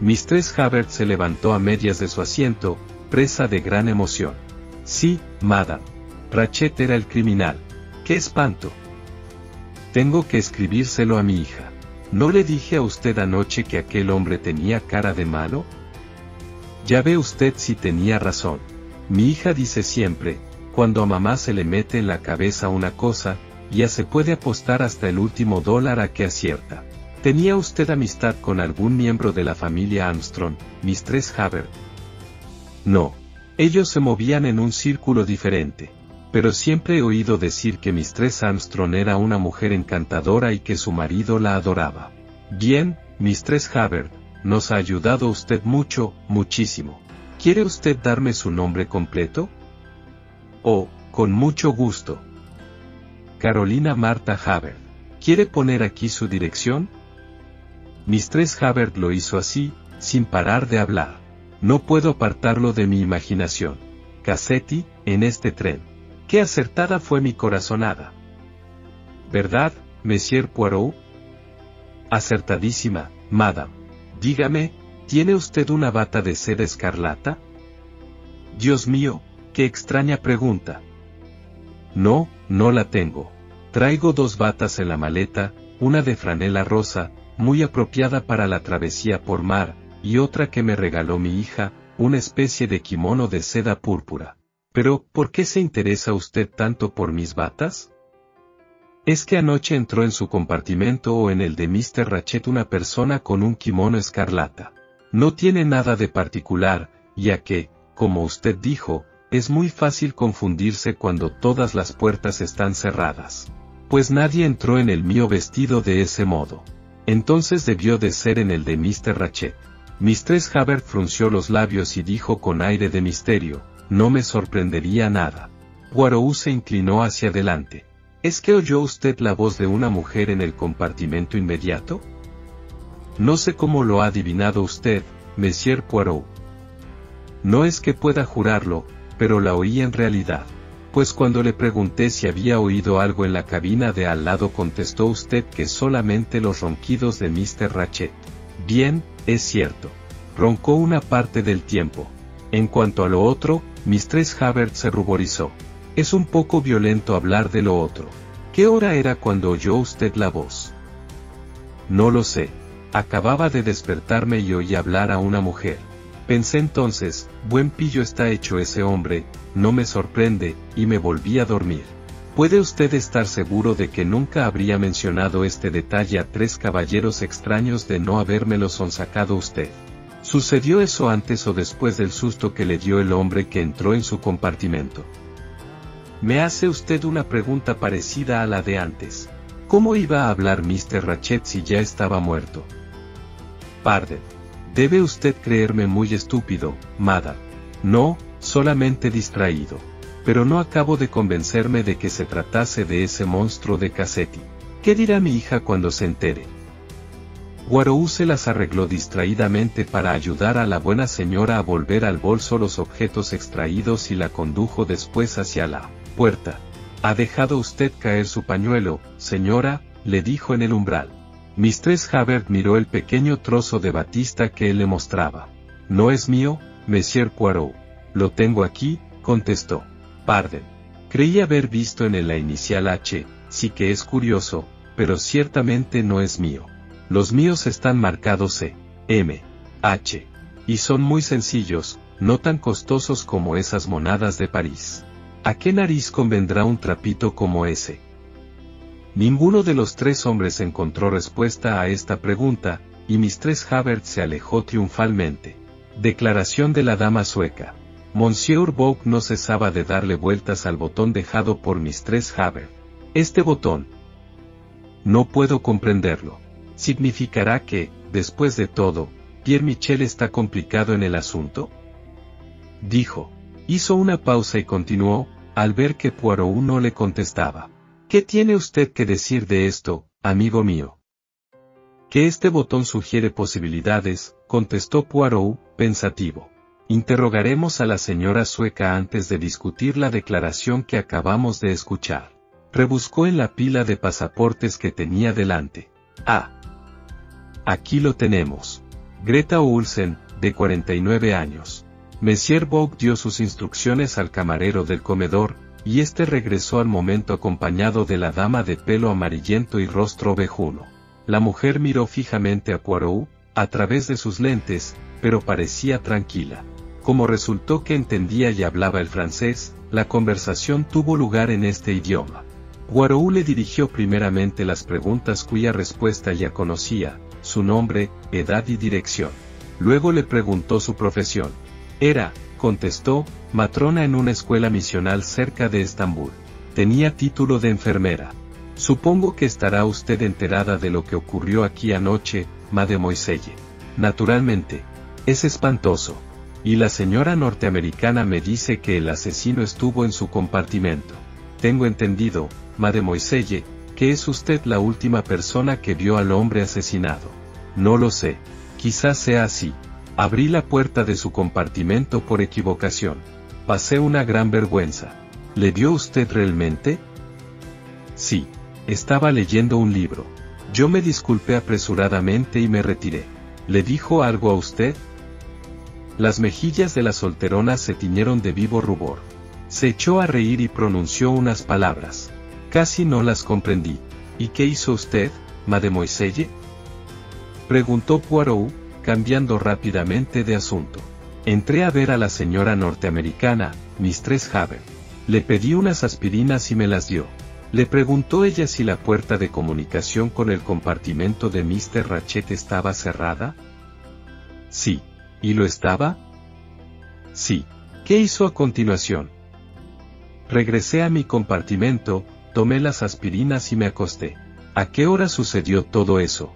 Mistress Hubbard se levantó a medias de su asiento, presa de gran emoción. Sí, madame. Ratchett era el criminal. ¡Qué espanto! Tengo que escribírselo a mi hija. ¿No le dije a usted anoche que aquel hombre tenía cara de malo? Ya ve usted si tenía razón. Mi hija dice siempre, cuando a mamá se le mete en la cabeza una cosa, ya se puede apostar hasta el último dólar a que acierta. ¿Tenía usted amistad con algún miembro de la familia Armstrong, Mistress Hubbard? No. Ellos se movían en un círculo diferente. Pero siempre he oído decir que Mistress Armstrong era una mujer encantadora y que su marido la adoraba. Bien, Mistress Hubbard, nos ha ayudado usted mucho, muchísimo. ¿Quiere usted darme su nombre completo? Oh, con mucho gusto. Carolina Marta Hubbard. ¿Quiere poner aquí su dirección? Mistress Hubbard lo hizo así, sin parar de hablar. No puedo apartarlo de mi imaginación. Cassetti, en este tren. ¡Qué acertada fue mi corazonada! ¿Verdad, Monsieur Poirot? Acertadísima, madame. Dígame, ¿tiene usted una bata de seda escarlata? Dios mío, qué extraña pregunta. No, no la tengo. Traigo dos batas en la maleta, una de franela rosa, muy apropiada para la travesía por mar, y otra que me regaló mi hija, una especie de kimono de seda púrpura. Pero, ¿por qué se interesa usted tanto por mis batas? Es que anoche entró en su compartimento o en el de Mr. Ratchett una persona con un kimono escarlata. No tiene nada de particular, ya que, como usted dijo, es muy fácil confundirse cuando todas las puertas están cerradas. Pues nadie entró en el mío vestido de ese modo. Entonces debió de ser en el de Mr. Ratchett. Mistress Hubbard frunció los labios y dijo con aire de misterio: no me sorprendería nada. Poirot se inclinó hacia adelante. ¿Es que oyó usted la voz de una mujer en el compartimento inmediato? No sé cómo lo ha adivinado usted, Monsieur Poirot. No es que pueda jurarlo, pero la oí en realidad. Pues cuando le pregunté si había oído algo en la cabina de al lado contestó usted que solamente los ronquidos de Mr. Ratchett. Bien, es cierto. Roncó una parte del tiempo. En cuanto a lo otro, Mistress Hubbard se ruborizó. Es un poco violento hablar de lo otro. ¿Qué hora era cuando oyó usted la voz? No lo sé. Acababa de despertarme y oí hablar a una mujer. Pensé entonces, buen pillo está hecho ese hombre, no me sorprende, y me volví a dormir. ¿Puede usted estar seguro de que nunca habría mencionado este detalle a tres caballeros extraños de no habérmelo sonsacado usted? ¿Sucedió eso antes o después del susto que le dio el hombre que entró en su compartimento? Me hace usted una pregunta parecida a la de antes. ¿Cómo iba a hablar Mr. Ratchett si ya estaba muerto? Pardon. Debe usted creerme muy estúpido, madame. No, solamente distraído. Pero no acabo de convencerme de que se tratase de ese monstruo de Cassetti. ¿Qué dirá mi hija cuando se entere? Poirot se las arregló distraídamente para ayudar a la buena señora a volver al bolso los objetos extraídos y la condujo después hacia la puerta. «Ha dejado usted caer su pañuelo, señora», le dijo en el umbral. Mistress Hubbard miró el pequeño trozo de batista que él le mostraba. «No es mío, Monsieur Poirot. Lo tengo aquí», contestó. «Pardon. Creí haber visto en él la inicial H, sí que es curioso, pero ciertamente no es mío. Los míos están marcados C, M, H. Y son muy sencillos, no tan costosos como esas monadas de París. ¿A qué nariz convendrá un trapito como ese?» Ninguno de los tres hombres encontró respuesta a esta pregunta, y Mistress Hubbard se alejó triunfalmente. Declaración de la dama sueca. Monsieur Bouc no cesaba de darle vueltas al botón dejado por Mistress Hubbard. Este botón. No puedo comprenderlo. ¿Significará que, después de todo, Pierre Michel está complicado en el asunto? Dijo. Hizo una pausa y continuó, al ver que Poirot no le contestaba. ¿Qué tiene usted que decir de esto, amigo mío? Que este botón sugiere posibilidades, contestó Poirot, pensativo. Interrogaremos a la señora sueca antes de discutir la declaración que acabamos de escuchar. Rebuscó en la pila de pasaportes que tenía delante. Ah. Aquí lo tenemos. Greta Olsen, de 49 años. Monsieur Bouc dio sus instrucciones al camarero del comedor, y este regresó al momento acompañado de la dama de pelo amarillento y rostro ovejuno. La mujer miró fijamente a Poirot, a través de sus lentes, pero parecía tranquila. Como resultó que entendía y hablaba el francés, la conversación tuvo lugar en este idioma. Poirot le dirigió primeramente las preguntas cuya respuesta ya conocía, su nombre, edad y dirección. Luego le preguntó su profesión. Era, contestó, matrona en una escuela misional cerca de Estambul. Tenía título de enfermera. Supongo que estará usted enterada de lo que ocurrió aquí anoche, mademoiselle. Naturalmente. Es espantoso. Y la señora norteamericana me dice que el asesino estuvo en su compartimento. Tengo entendido, mademoiselle, que es usted la última persona que vio al hombre asesinado. No lo sé. Quizás sea así. Abrí la puerta de su compartimento por equivocación. Pasé una gran vergüenza. ¿Le dio usted realmente? Sí. Estaba leyendo un libro. Yo me disculpé apresuradamente y me retiré. ¿Le dijo algo a usted? Las mejillas de la solterona se tiñeron de vivo rubor. Se echó a reír y pronunció unas palabras. Casi no las comprendí. ¿Y qué hizo usted, mademoiselle? Preguntó Poirot, cambiando rápidamente de asunto. Entré a ver a la señora norteamericana, Mistress Hubbard. Le pedí unas aspirinas y me las dio. Le preguntó ella si la puerta de comunicación con el compartimento de Mr. Ratchett estaba cerrada. Sí. ¿Y lo estaba? Sí. ¿Qué hizo a continuación? Regresé a mi compartimento, tomé las aspirinas y me acosté. ¿A qué hora sucedió todo eso?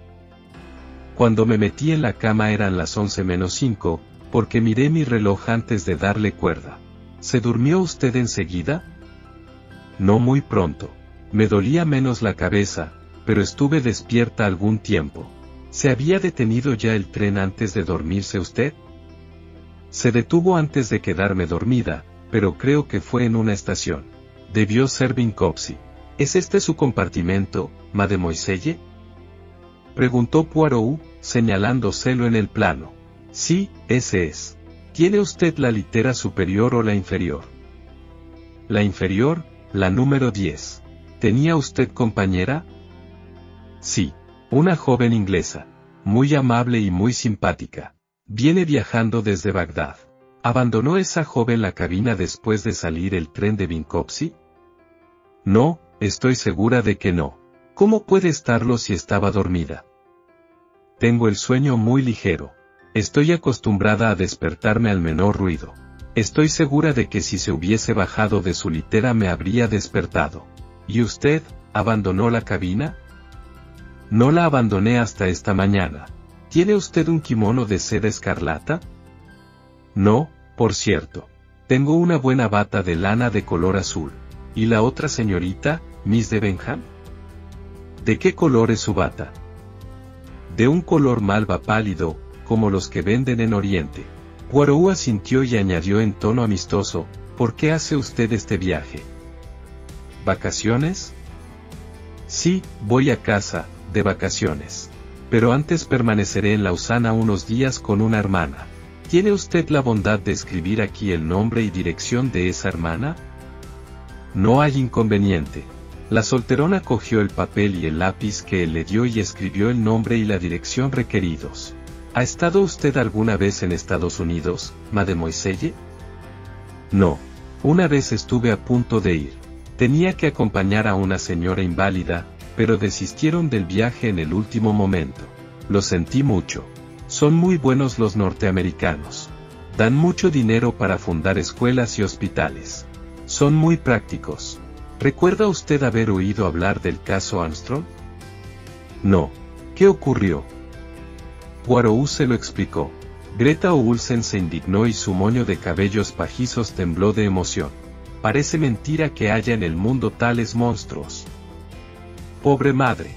Cuando me metí en la cama eran las 11:05, porque miré mi reloj antes de darle cuerda. ¿Se durmió usted enseguida? No muy pronto. Me dolía menos la cabeza, pero estuve despierta algún tiempo. ¿Se había detenido ya el tren antes de dormirse usted? Se detuvo antes de quedarme dormida, pero creo que fue en una estación. Debió ser Vincovci. ¿Es este su compartimento, mademoiselle? Preguntó Poirot, señalándoselo en el plano. Sí, ese es. ¿Tiene usted la litera superior o la inferior? La inferior, la número 10. ¿Tenía usted compañera? Sí. Una joven inglesa, muy amable y muy simpática. Viene viajando desde Bagdad. ¿Abandonó esa joven la cabina después de salir el tren de Vincovci? No, estoy segura de que no. ¿Cómo puede estarlo si estaba dormida? Tengo el sueño muy ligero. Estoy acostumbrada a despertarme al menor ruido. Estoy segura de que si se hubiese bajado de su litera me habría despertado. ¿Y usted, abandonó la cabina? No la abandoné hasta esta mañana. ¿Tiene usted un kimono de seda escarlata? No, por cierto. Tengo una buena bata de lana de color azul. ¿Y la otra señorita, Miss Debenham? ¿De qué color es su bata? De un color malva pálido, como los que venden en Oriente. Poirot asintió y añadió en tono amistoso, ¿por qué hace usted este viaje? ¿Vacaciones? Sí, voy a casa, de vacaciones. Pero antes permaneceré en Lausana unos días con una hermana. ¿Tiene usted la bondad de escribir aquí el nombre y dirección de esa hermana? No hay inconveniente. La solterona cogió el papel y el lápiz que él le dio y escribió el nombre y la dirección requeridos. ¿Ha estado usted alguna vez en Estados Unidos, mademoiselle? No. Una vez estuve a punto de ir. Tenía que acompañar a una señora inválida, pero desistieron del viaje en el último momento. Lo sentí mucho. Son muy buenos los norteamericanos. Dan mucho dinero para fundar escuelas y hospitales. Son muy prácticos. ¿Recuerda usted haber oído hablar del caso Armstrong? No. ¿Qué ocurrió? Poirot se lo explicó. Greta Olsen se indignó y su moño de cabellos pajizos tembló de emoción. Parece mentira que haya en el mundo tales monstruos. Pobre madre.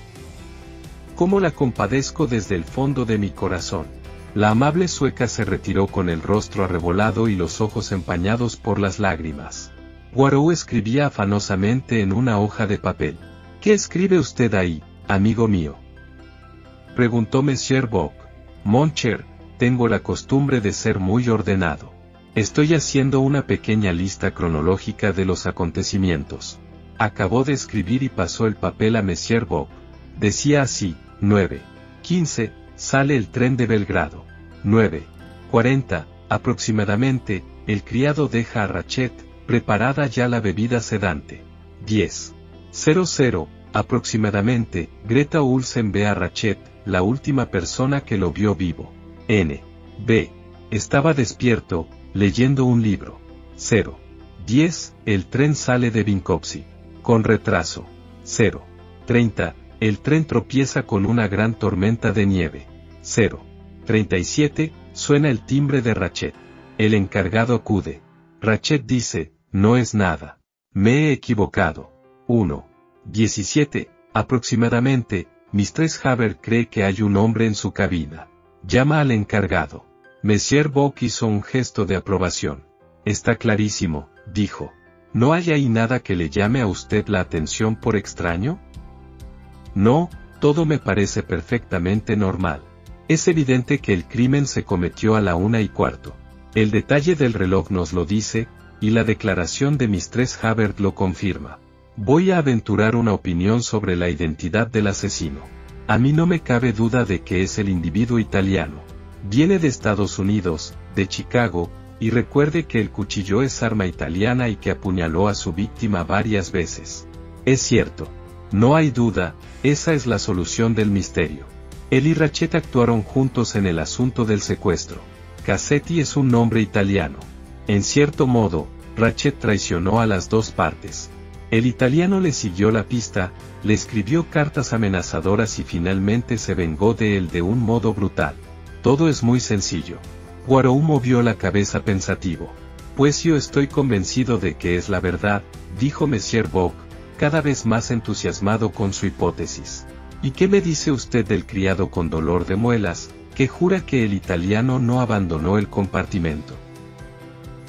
¿Cómo la compadezco desde el fondo de mi corazón? La amable sueca se retiró con el rostro arrebolado y los ojos empañados por las lágrimas. Poirot escribía afanosamente en una hoja de papel. —¿Qué escribe usted ahí, amigo mío? —preguntó Monsieur Bouc. —Mon cher, tengo la costumbre de ser muy ordenado. Estoy haciendo una pequeña lista cronológica de los acontecimientos. Acabó de escribir y pasó el papel a Monsieur Bouc. Decía así: 9:15, sale el tren de Belgrado. 9:40, aproximadamente, el criado deja a Ratchett, preparada ya la bebida sedante. 10:00, aproximadamente, Greta Olsen ve a Ratchett, la última persona que lo vio vivo. N.B. Estaba despierto, leyendo un libro. 0:10, el tren sale de Vincovci. Con retraso. 0:30, el tren tropieza con una gran tormenta de nieve. 0:37, suena el timbre de Ratchett. El encargado acude. Ratchett dice: no es nada. Me he equivocado. 1:17, aproximadamente, Mistress Hubbard cree que hay un hombre en su cabina. Llama al encargado. Monsieur Bouc hizo un gesto de aprobación. Está clarísimo, dijo. ¿No hay ahí nada que le llame a usted la atención por extraño? No, todo me parece perfectamente normal. Es evidente que el crimen se cometió a la 1:15. El detalle del reloj nos lo dice, y la declaración de Mistress Hubbard lo confirma. Voy a aventurar una opinión sobre la identidad del asesino. A mí no me cabe duda de que es el individuo italiano. Viene de Estados Unidos, de Chicago, y recuerde que el cuchillo es arma italiana y que apuñaló a su víctima varias veces. Es cierto. No hay duda, esa es la solución del misterio. Él y Ratchett actuaron juntos en el asunto del secuestro. Cassetti es un nombre italiano. En cierto modo, Ratchett traicionó a las dos partes. El italiano le siguió la pista, le escribió cartas amenazadoras y finalmente se vengó de él de un modo brutal. Todo es muy sencillo. Poirot movió la cabeza pensativo. Pues yo estoy convencido de que es la verdad, dijo Monsieur Bouc, cada vez más entusiasmado con su hipótesis. ¿Y qué me dice usted del criado con dolor de muelas, que jura que el italiano no abandonó el compartimento?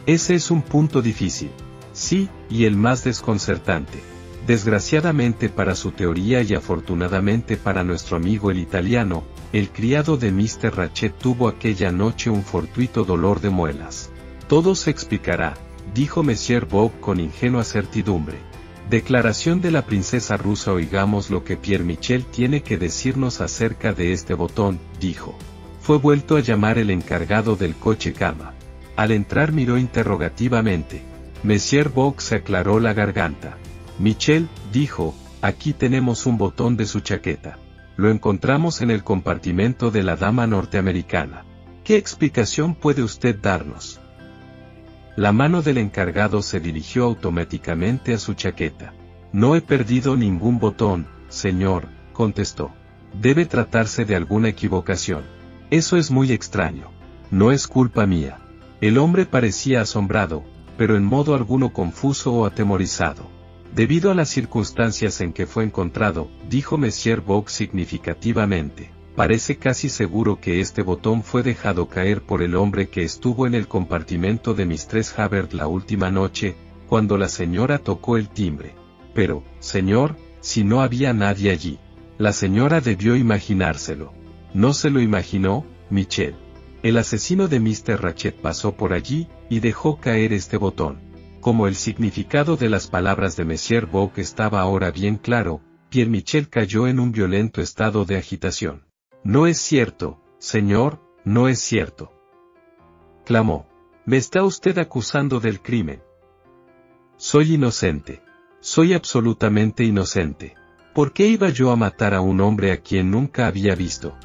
Ese es un punto difícil. Sí, y el más desconcertante. Desgraciadamente para su teoría y afortunadamente para nuestro amigo el italiano, el criado de Mr. Ratchett tuvo aquella noche un fortuito dolor de muelas. Todo se explicará, dijo Monsieur Bouc con ingenua certidumbre. Declaración de la princesa rusa. Oigamos lo que Pierre Michel tiene que decirnos acerca de este botón, dijo. Fue vuelto a llamar el encargado del coche cama. Al entrar miró interrogativamente. Monsieur Bouc se aclaró la garganta. Michel, dijo, aquí tenemos un botón de su chaqueta. Lo encontramos en el compartimento de la dama norteamericana. ¿Qué explicación puede usted darnos? La mano del encargado se dirigió automáticamente a su chaqueta. No he perdido ningún botón, señor, contestó. Debe tratarse de alguna equivocación. Eso es muy extraño. No es culpa mía. El hombre parecía asombrado, pero en modo alguno confuso o atemorizado. Debido a las circunstancias en que fue encontrado, dijo Monsieur Bouc significativamente, parece casi seguro que este botón fue dejado caer por el hombre que estuvo en el compartimento de Mistress Hubbard la última noche, cuando la señora tocó el timbre. Pero, señor, si no había nadie allí. La señora debió imaginárselo. ¿No se lo imaginó, Michel? El asesino de Mr. Ratchett pasó por allí, y dejó caer este botón. Como el significado de las palabras de Monsieur Bouc estaba ahora bien claro, Pierre Michel cayó en un violento estado de agitación. No es cierto, señor, no es cierto. Clamó. ¿Me está usted acusando del crimen? Soy inocente. Soy absolutamente inocente. ¿Por qué iba yo a matar a un hombre a quien nunca había visto?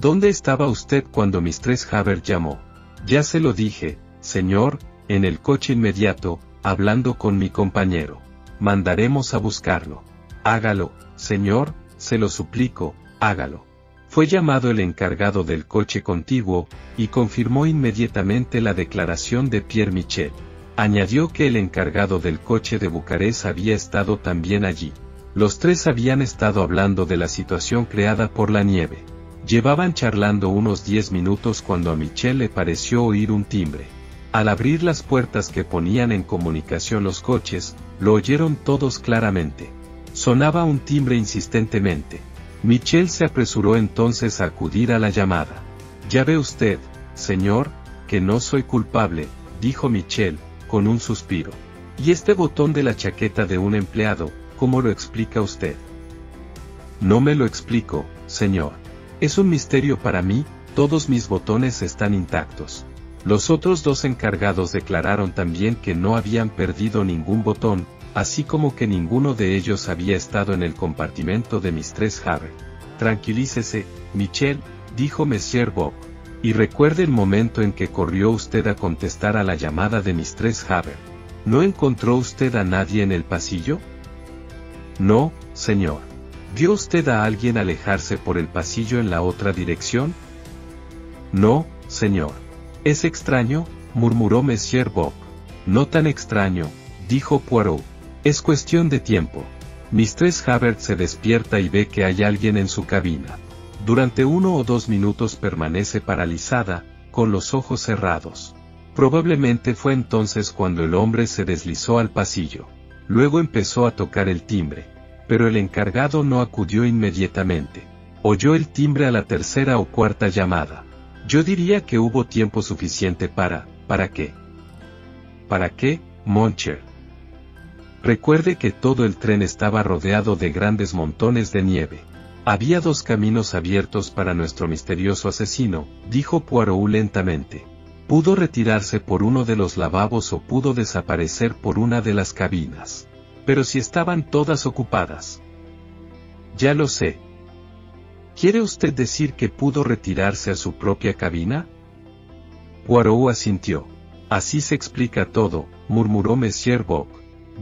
¿Dónde estaba usted cuando Mistress Hubbard llamó? Ya se lo dije, señor. En el coche inmediato, hablando con mi compañero. Mandaremos a buscarlo. Hágalo, señor, se lo suplico, hágalo. Fue llamado el encargado del coche contiguo, y confirmó inmediatamente la declaración de Pierre Michel. Añadió que el encargado del coche de Bucarest había estado también allí. Los tres habían estado hablando de la situación creada por la nieve. Llevaban charlando unos 10 minutos cuando a Michel le pareció oír un timbre. Al abrir las puertas que ponían en comunicación los coches, lo oyeron todos claramente. Sonaba un timbre insistentemente. Michel se apresuró entonces a acudir a la llamada. «Ya ve usted, señor, que no soy culpable», dijo Michel, con un suspiro. «Y este botón de la chaqueta de un empleado, ¿cómo lo explica usted?» «No me lo explico, señor. Es un misterio para mí, todos mis botones están intactos». Los otros dos encargados declararon también que no habían perdido ningún botón, así como que ninguno de ellos había estado en el compartimento de Mistress Hubbard. «Tranquilícese, Michel», dijo Monsieur Bouc, «y recuerde el momento en que corrió usted a contestar a la llamada de Mistress Hubbard. ¿No encontró usted a nadie en el pasillo?» «No, señor». «¿Vio usted a alguien alejarse por el pasillo en la otra dirección?» «No, señor». «¿Es extraño?», murmuró Monsieur Bouc. «No tan extraño», dijo Poirot. «Es cuestión de tiempo. Mistress Hubbard se despierta y ve que hay alguien en su cabina. Durante 1 o 2 minutos permanece paralizada, con los ojos cerrados. Probablemente fue entonces cuando el hombre se deslizó al pasillo. Luego empezó a tocar el timbre. Pero el encargado no acudió inmediatamente. Oyó el timbre a la 3ª o 4ª llamada. Yo diría que hubo tiempo suficiente ¿para qué? ¿Para qué, Moncher? Recuerde que todo el tren estaba rodeado de grandes montones de nieve. Había 2 caminos abiertos para nuestro misterioso asesino», dijo Poirot lentamente. «Pudo retirarse por uno de los lavabos o pudo desaparecer por una de las cabinas. Pero si estaban todas ocupadas». «Ya lo sé. ¿Quiere usted decir que pudo retirarse a su propia cabina?» Poirot asintió. «Así se explica todo», murmuró Monsieur Bouc.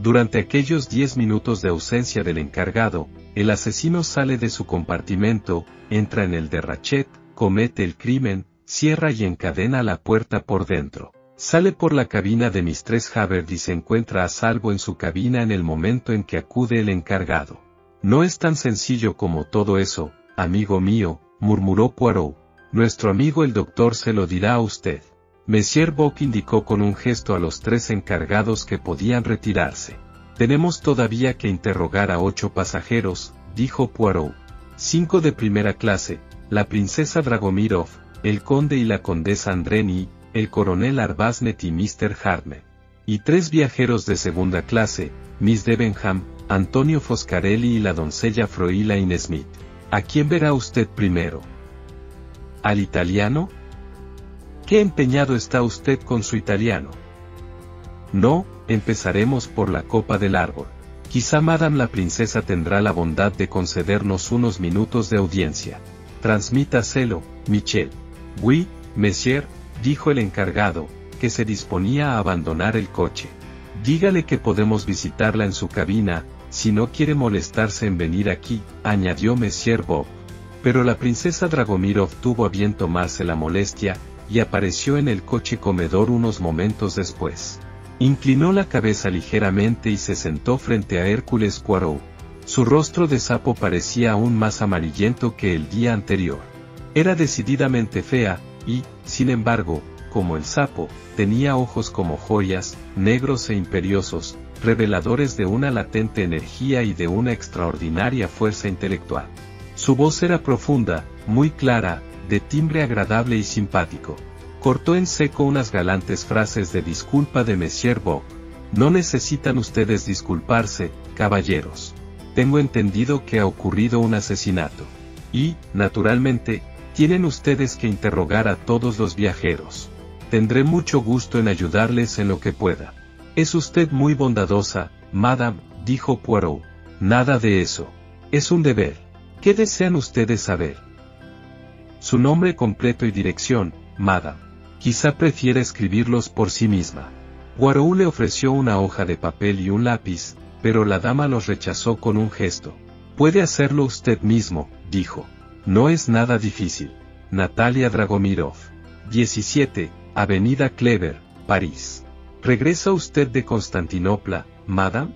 «Durante aquellos 10 minutos de ausencia del encargado, el asesino sale de su compartimento, entra en el de Ratchett, comete el crimen, cierra y encadena la puerta por dentro. Sale por la cabina de Mistress Hubbard y se encuentra a salvo en su cabina en el momento en que acude el encargado. No es tan sencillo como todo eso, amigo mío», murmuró Poirot. «Nuestro amigo el doctor se lo dirá a usted». Monsieur Bouc indicó con un gesto a los 3 encargados que podían retirarse. «Tenemos todavía que interrogar a 8 pasajeros, dijo Poirot. 5 de primera clase, la princesa Dragomirov, el conde y la condesa Andreni, el coronel Arbuthnot y Mr. Hardman. Y 3 viajeros de segunda clase, Miss Debenham, Antonio Foscarelli y la doncella Fräulein Smith. ¿A quién verá usted primero? ¿Al italiano? ¿Qué empeñado está usted con su italiano? No, empezaremos por la copa del árbol. Quizá Madame la princesa tendrá la bondad de concedernos unos minutos de audiencia. Transmítaselo, Michel». «Oui, monsieur», dijo el encargado, que se disponía a abandonar el coche. «Dígale que podemos visitarla en su cabina, si no quiere molestarse en venir aquí», añadió Monsieur Bouc. Pero la princesa Dragomirov tuvo a bien tomarse la molestia, y apareció en el coche comedor unos momentos después. Inclinó la cabeza ligeramente y se sentó frente a Hércules Poirot. Su rostro de sapo parecía aún más amarillento que el día anterior. Era decididamente fea, y, sin embargo, como el sapo, tenía ojos como joyas, negros e imperiosos, reveladores de una latente energía y de una extraordinaria fuerza intelectual. Su voz era profunda, muy clara, de timbre agradable y simpático. Cortó en seco unas galantes frases de disculpa de Monsieur Bouc. «No necesitan ustedes disculparse, caballeros. Tengo entendido que ha ocurrido un asesinato. Y, naturalmente, tienen ustedes que interrogar a todos los viajeros. Tendré mucho gusto en ayudarles en lo que pueda». «Es usted muy bondadosa, madame», dijo Poirot. «Nada de eso. Es un deber. ¿Qué desean ustedes saber?» «Su nombre completo y dirección, madame. Quizá prefiera escribirlos por sí misma». Poirot le ofreció una hoja de papel y un lápiz, pero la dama los rechazó con un gesto. «Puede hacerlo usted mismo», dijo. «No es nada difícil. Natalia Dragomirov. 17, Avenida Kleber, París. ¿Regresa usted de Constantinopla, madame?»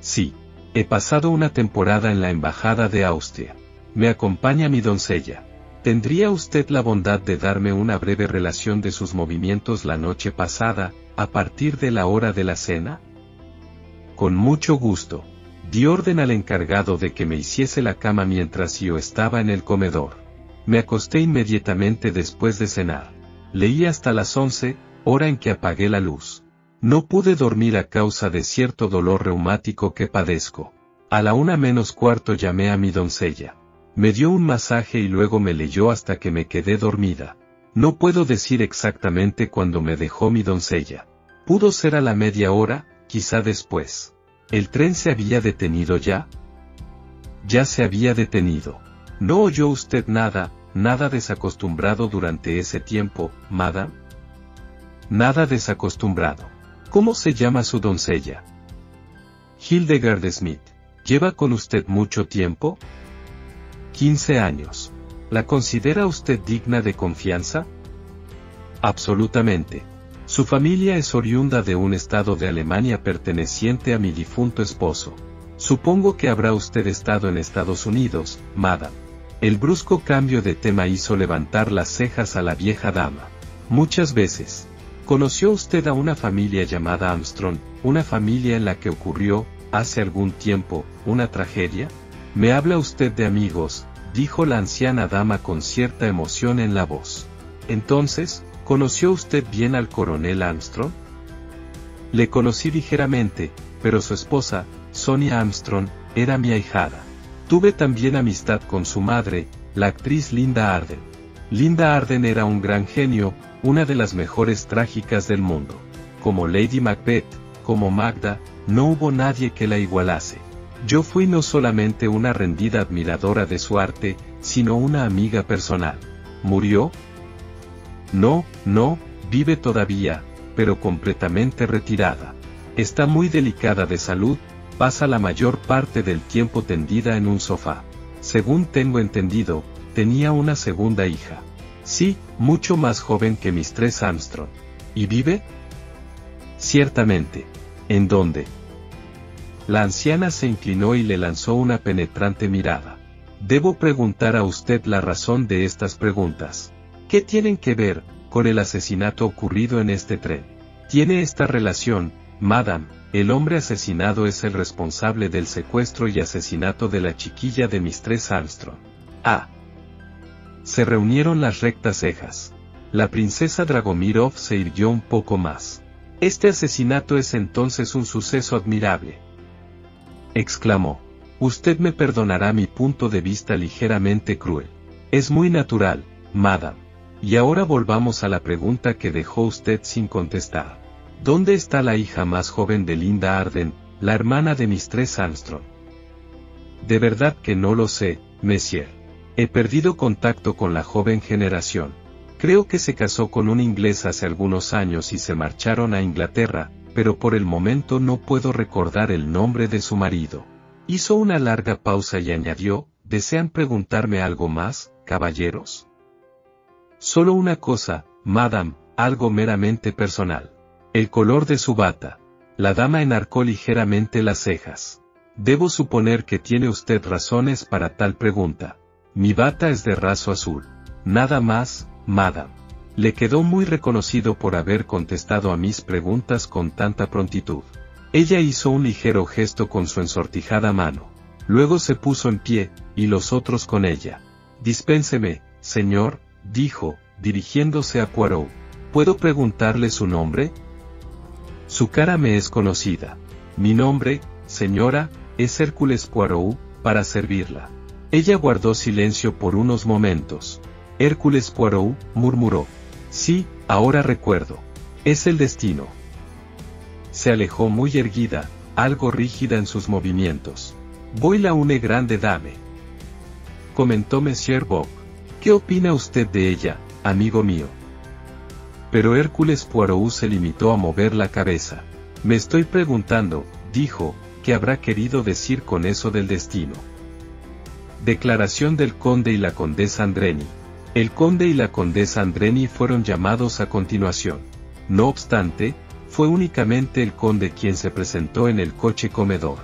«Sí. He pasado una temporada en la Embajada de Austria. Me acompaña mi doncella. ¿Tendría usted la bondad de darme una breve relación de sus movimientos la noche pasada, a partir de la hora de la cena? Con mucho gusto. Di orden al encargado de que me hiciese la cama mientras yo estaba en el comedor. Me acosté inmediatamente después de cenar. Leí hasta las 11, hora en que apagué la luz. No pude dormir a causa de cierto dolor reumático que padezco. A la 1:45 llamé a mi doncella. Me dio un masaje y luego me leyó hasta que me quedé dormida. No puedo decir exactamente cuándo me dejó mi doncella. Pudo ser a la media hora, quizá después. ¿El tren se había detenido ya? Ya se había detenido. ¿No oyó usted nada desacostumbrado durante ese tiempo, madame? Nada desacostumbrado. ¿Cómo se llama su doncella? Hildegard Smith. ¿Lleva con usted mucho tiempo? 15 años. ¿La considera usted digna de confianza? Absolutamente. Su familia es oriunda de un estado de Alemania perteneciente a mi difunto esposo. Supongo que habrá usted estado en Estados Unidos, madame. El brusco cambio de tema hizo levantar las cejas a la vieja dama. Muchas veces. ¿Conoció usted a una familia llamada Armstrong, una familia en la que ocurrió, hace algún tiempo, una tragedia? «Me habla usted de amigos», dijo la anciana dama con cierta emoción en la voz. «Entonces, ¿conoció usted bien al coronel Armstrong?» «Le conocí ligeramente, pero su esposa, Sonia Armstrong, era mi ahijada. Tuve también amistad con su madre, la actriz Linda Arden. Linda Arden era un gran genio, una de las mejores trágicas del mundo. Como Lady Macbeth, como Magda, no hubo nadie que la igualase». Yo fui no solamente una rendida admiradora de su arte, sino una amiga personal. ¿Murió? No, vive todavía, pero completamente retirada. Está muy delicada de salud, pasa la mayor parte del tiempo tendida en un sofá. Según tengo entendido, tenía una segunda hija. Sí, mucho más joven que Mistress Armstrong. ¿Y vive? Ciertamente. ¿En dónde? La anciana se inclinó y le lanzó una penetrante mirada. Debo preguntar a usted la razón de estas preguntas. ¿Qué tienen que ver con el asesinato ocurrido en este tren? ¿Tiene esta relación, madame? El hombre asesinado es el responsable del secuestro y asesinato de la chiquilla de Mistress Armstrong. Ah. Se reunieron las rectas cejas. La princesa Dragomirov se irguió un poco más. Este asesinato es entonces un suceso admirable. Exclamó. Usted me perdonará mi punto de vista ligeramente cruel. Es muy natural, madame. Y ahora volvamos a la pregunta que dejó usted sin contestar. ¿Dónde está la hija más joven de Linda Arden, la hermana de Mistress Armstrong? De verdad que no lo sé, monsieur. He perdido contacto con la joven generación. Creo que se casó con un inglés hace algunos años y se marcharon a Inglaterra, pero por el momento no puedo recordar el nombre de su marido. Hizo una larga pausa y añadió, ¿desean preguntarme algo más, caballeros? Solo una cosa, madame, algo meramente personal. El color de su bata. La dama enarcó ligeramente las cejas. Debo suponer que tiene usted razones para tal pregunta. Mi bata es de raso azul. Nada más, madame. Le quedó muy reconocido por haber contestado a mis preguntas con tanta prontitud. Ella hizo un ligero gesto con su ensortijada mano. Luego se puso en pie, y los otros con ella. «Dispénseme, señor», dijo, dirigiéndose a Poirot. «¿Puedo preguntarle su nombre?» «Su cara me es conocida. Mi nombre, señora, es Hércules Poirot, para servirla». Ella guardó silencio por unos momentos. Hércules Poirot, murmuró. Sí, ahora recuerdo. Es el destino. Se alejó muy erguida, algo rígida en sus movimientos. Voy la une grande dame. Comentó Monsieur Bouc. ¿Qué opina usted de ella, amigo mío? Pero Hércules Poirot se limitó a mover la cabeza. Me estoy preguntando, dijo, ¿qué habrá querido decir con eso del destino? Declaración del conde y la condesa Andreni. El conde y la condesa Andreni fueron llamados a continuación. No obstante, fue únicamente el conde quien se presentó en el coche comedor.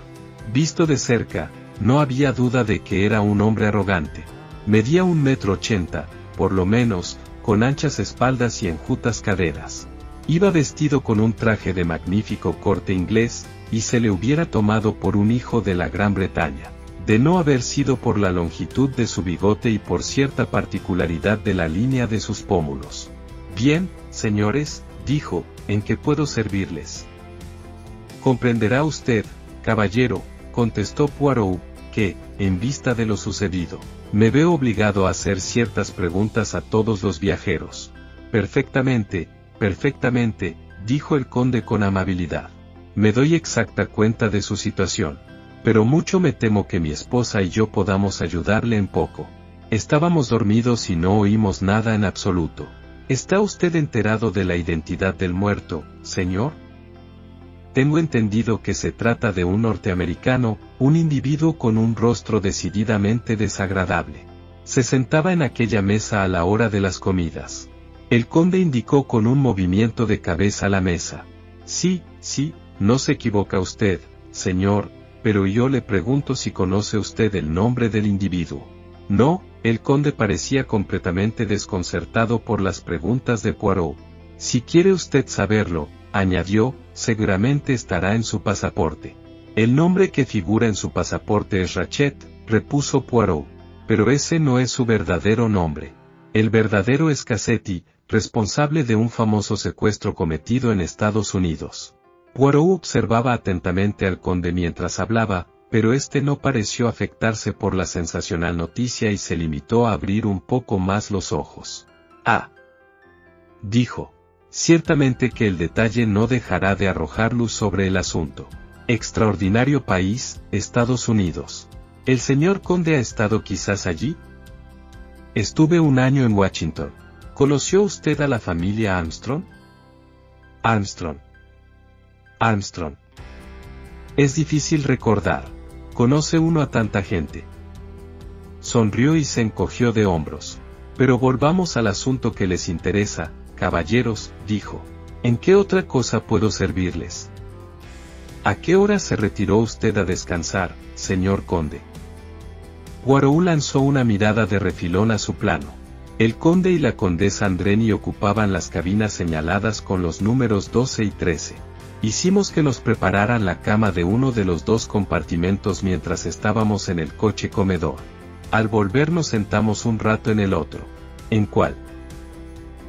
Visto de cerca, No había duda de que era un hombre arrogante. Medía 1,80 m, por lo menos, con anchas espaldas y enjutas caderas. Iba vestido con un traje de magnífico corte inglés, y se le hubiera tomado por un hijo de la Gran Bretaña, de no haber sido por la longitud de su bigote y por cierta particularidad de la línea de sus pómulos. «Bien, señores», dijo, «¿en qué puedo servirles?». «Comprenderá usted, caballero», contestó Poirot, «que, en vista de lo sucedido, me veo obligado a hacer ciertas preguntas a todos los viajeros». «Perfectamente, perfectamente», dijo el conde con amabilidad. «Me doy exacta cuenta de su situación. Pero mucho me temo que mi esposa y yo podamos ayudarle en poco. Estábamos dormidos y no oímos nada en absoluto. ¿Está usted enterado de la identidad del muerto, señor?». «Tengo entendido que se trata de un norteamericano, un individuo con un rostro decididamente desagradable. Se sentaba en aquella mesa a la hora de las comidas». El conde indicó con un movimiento de cabeza la mesa. «Sí, sí, no se equivoca usted, señor, pero yo le pregunto si conoce usted el nombre del individuo». «No», el conde parecía completamente desconcertado por las preguntas de Poirot. «Si quiere usted saberlo», añadió, «seguramente estará en su pasaporte». «El nombre que figura en su pasaporte es Ratchett», repuso Poirot. «Pero ese no es su verdadero nombre. El verdadero es Cassetti, responsable de un famoso secuestro cometido en Estados Unidos». Poirot observaba atentamente al conde mientras hablaba, pero este no pareció afectarse por la sensacional noticia y se limitó a abrir un poco más los ojos. «Ah», dijo, «ciertamente que el detalle no dejará de arrojar luz sobre el asunto. Extraordinario país, Estados Unidos. ¿El señor conde ha estado quizás allí?». «Estuve un año en Washington». «¿Conoció usted a la familia Armstrong?». Armstrong. «Es difícil recordar. Conoce uno a tanta gente». Sonrió y se encogió de hombros. «Pero volvamos al asunto que les interesa, caballeros», dijo. «¿En qué otra cosa puedo servirles?». «¿A qué hora se retiró usted a descansar, señor conde?». Poirot lanzó una mirada de refilón a su plano. El conde y la condesa Andreni ocupaban las cabinas señaladas con los números 12 y 13. Hicimos que nos prepararan la cama de uno de los dos compartimentos mientras estábamos en el coche comedor. Al volver nos sentamos un rato en el otro. ¿En cuál?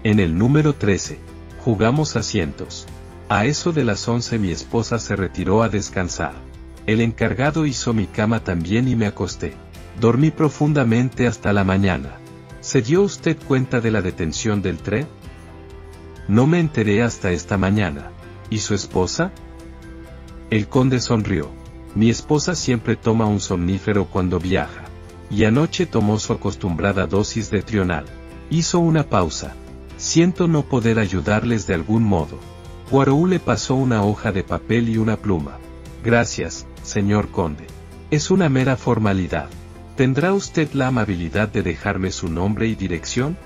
En el número 13. Jugamos asientos. A eso de las 11 mi esposa se retiró a descansar. El encargado hizo mi cama también y me acosté. Dormí profundamente hasta la mañana. ¿Se dio usted cuenta de la detención del tren? No me enteré hasta esta mañana. ¿Y su esposa? El conde sonrió. Mi esposa siempre toma un somnífero cuando viaja. Y anoche tomó su acostumbrada dosis de Trional. Hizo una pausa. Siento no poder ayudarles de algún modo». Poirot le pasó una hoja de papel y una pluma. «Gracias, señor conde. Es una mera formalidad. ¿Tendrá usted la amabilidad de dejarme su nombre y dirección?».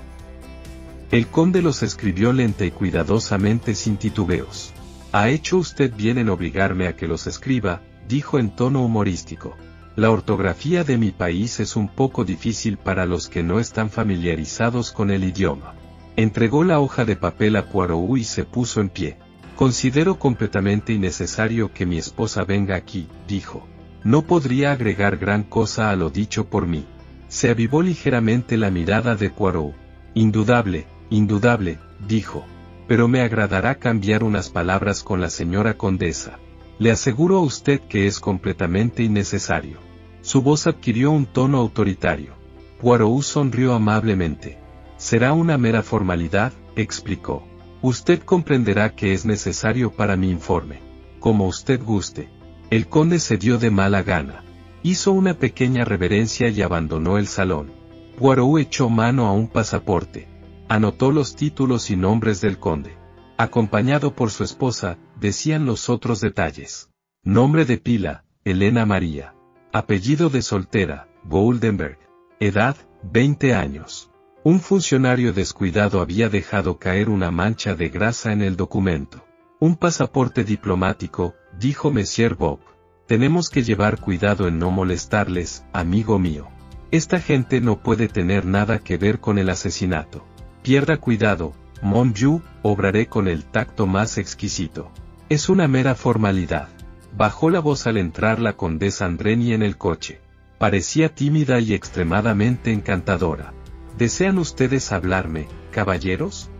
El conde los escribió lenta y cuidadosamente sin titubeos. «Ha hecho usted bien en obligarme a que los escriba», dijo en tono humorístico. «La ortografía de mi país es un poco difícil para los que no están familiarizados con el idioma». Entregó la hoja de papel a Poirot y se puso en pie. «Considero completamente innecesario que mi esposa venga aquí», dijo. «No podría agregar gran cosa a lo dicho por mí». Se avivó ligeramente la mirada de Poirot. «Indudable, indudable», dijo. «Pero me agradará cambiar unas palabras con la señora condesa. Le aseguro a usted que es completamente innecesario». Su voz adquirió un tono autoritario. Poirot sonrió amablemente. «Será una mera formalidad», explicó. «Usted comprenderá que es necesario para mi informe». «Como usted guste». El conde se dio de mala gana. Hizo una pequeña reverencia y abandonó el salón. Poirot echó mano a un pasaporte. Anotó los títulos y nombres del conde. Acompañado por su esposa, decían los otros detalles. Nombre de pila, Elena María. Apellido de soltera, Goldenberg. Edad, 20 años. Un funcionario descuidado había dejado caer una mancha de grasa en el documento. Un pasaporte diplomático, dijo Monsieur Bouc. Tenemos que llevar cuidado en no molestarles, amigo mío. Esta gente no puede tener nada que ver con el asesinato. Pierda cuidado, Mon Yu, obraré con el tacto más exquisito. Es una mera formalidad. Bajó la voz al entrar la condesa Andreni en el coche. Parecía tímida y extremadamente encantadora. ¿Desean ustedes hablarme, caballeros?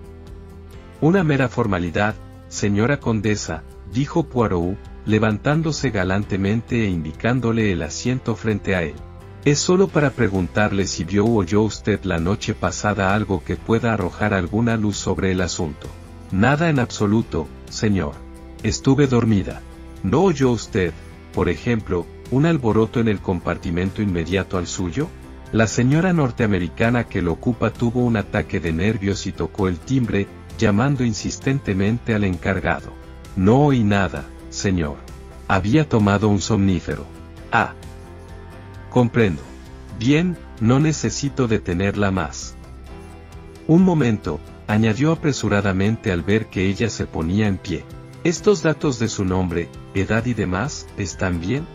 Una mera formalidad, señora condesa, dijo Poirot, levantándose galantemente e indicándole el asiento frente a él. Es solo para preguntarle si vio o oyó usted la noche pasada algo que pueda arrojar alguna luz sobre el asunto. Nada en absoluto, señor. Estuve dormida. ¿No oyó usted, por ejemplo, un alboroto en el compartimento inmediato al suyo? La señora norteamericana que lo ocupa tuvo un ataque de nervios y tocó el timbre, llamando insistentemente al encargado. No oí nada, señor. Había tomado un somnífero. Ah. Comprendo. Bien, no necesito detenerla más. Un momento, añadió apresuradamente al ver que ella se ponía en pie. ¿Estos datos de su nombre, edad y demás, están bien?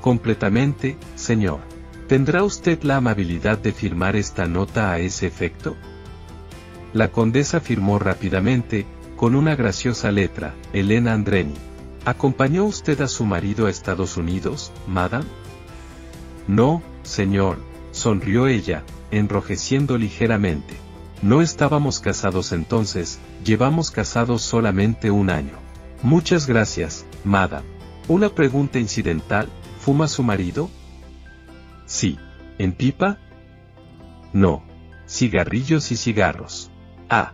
Completamente, señor. ¿Tendrá usted la amabilidad de firmar esta nota a ese efecto? La condesa firmó rápidamente, con una graciosa letra, Elena Andreni. ¿Acompañó usted a su marido a Estados Unidos, madame? No, señor, sonrió ella, enrojeciendo ligeramente. No estábamos casados entonces, llevamos casados solamente un año. Muchas gracias, madame. Una pregunta incidental, ¿fuma su marido? Sí. ¿En pipa? No. Cigarrillos y cigarros. Ah.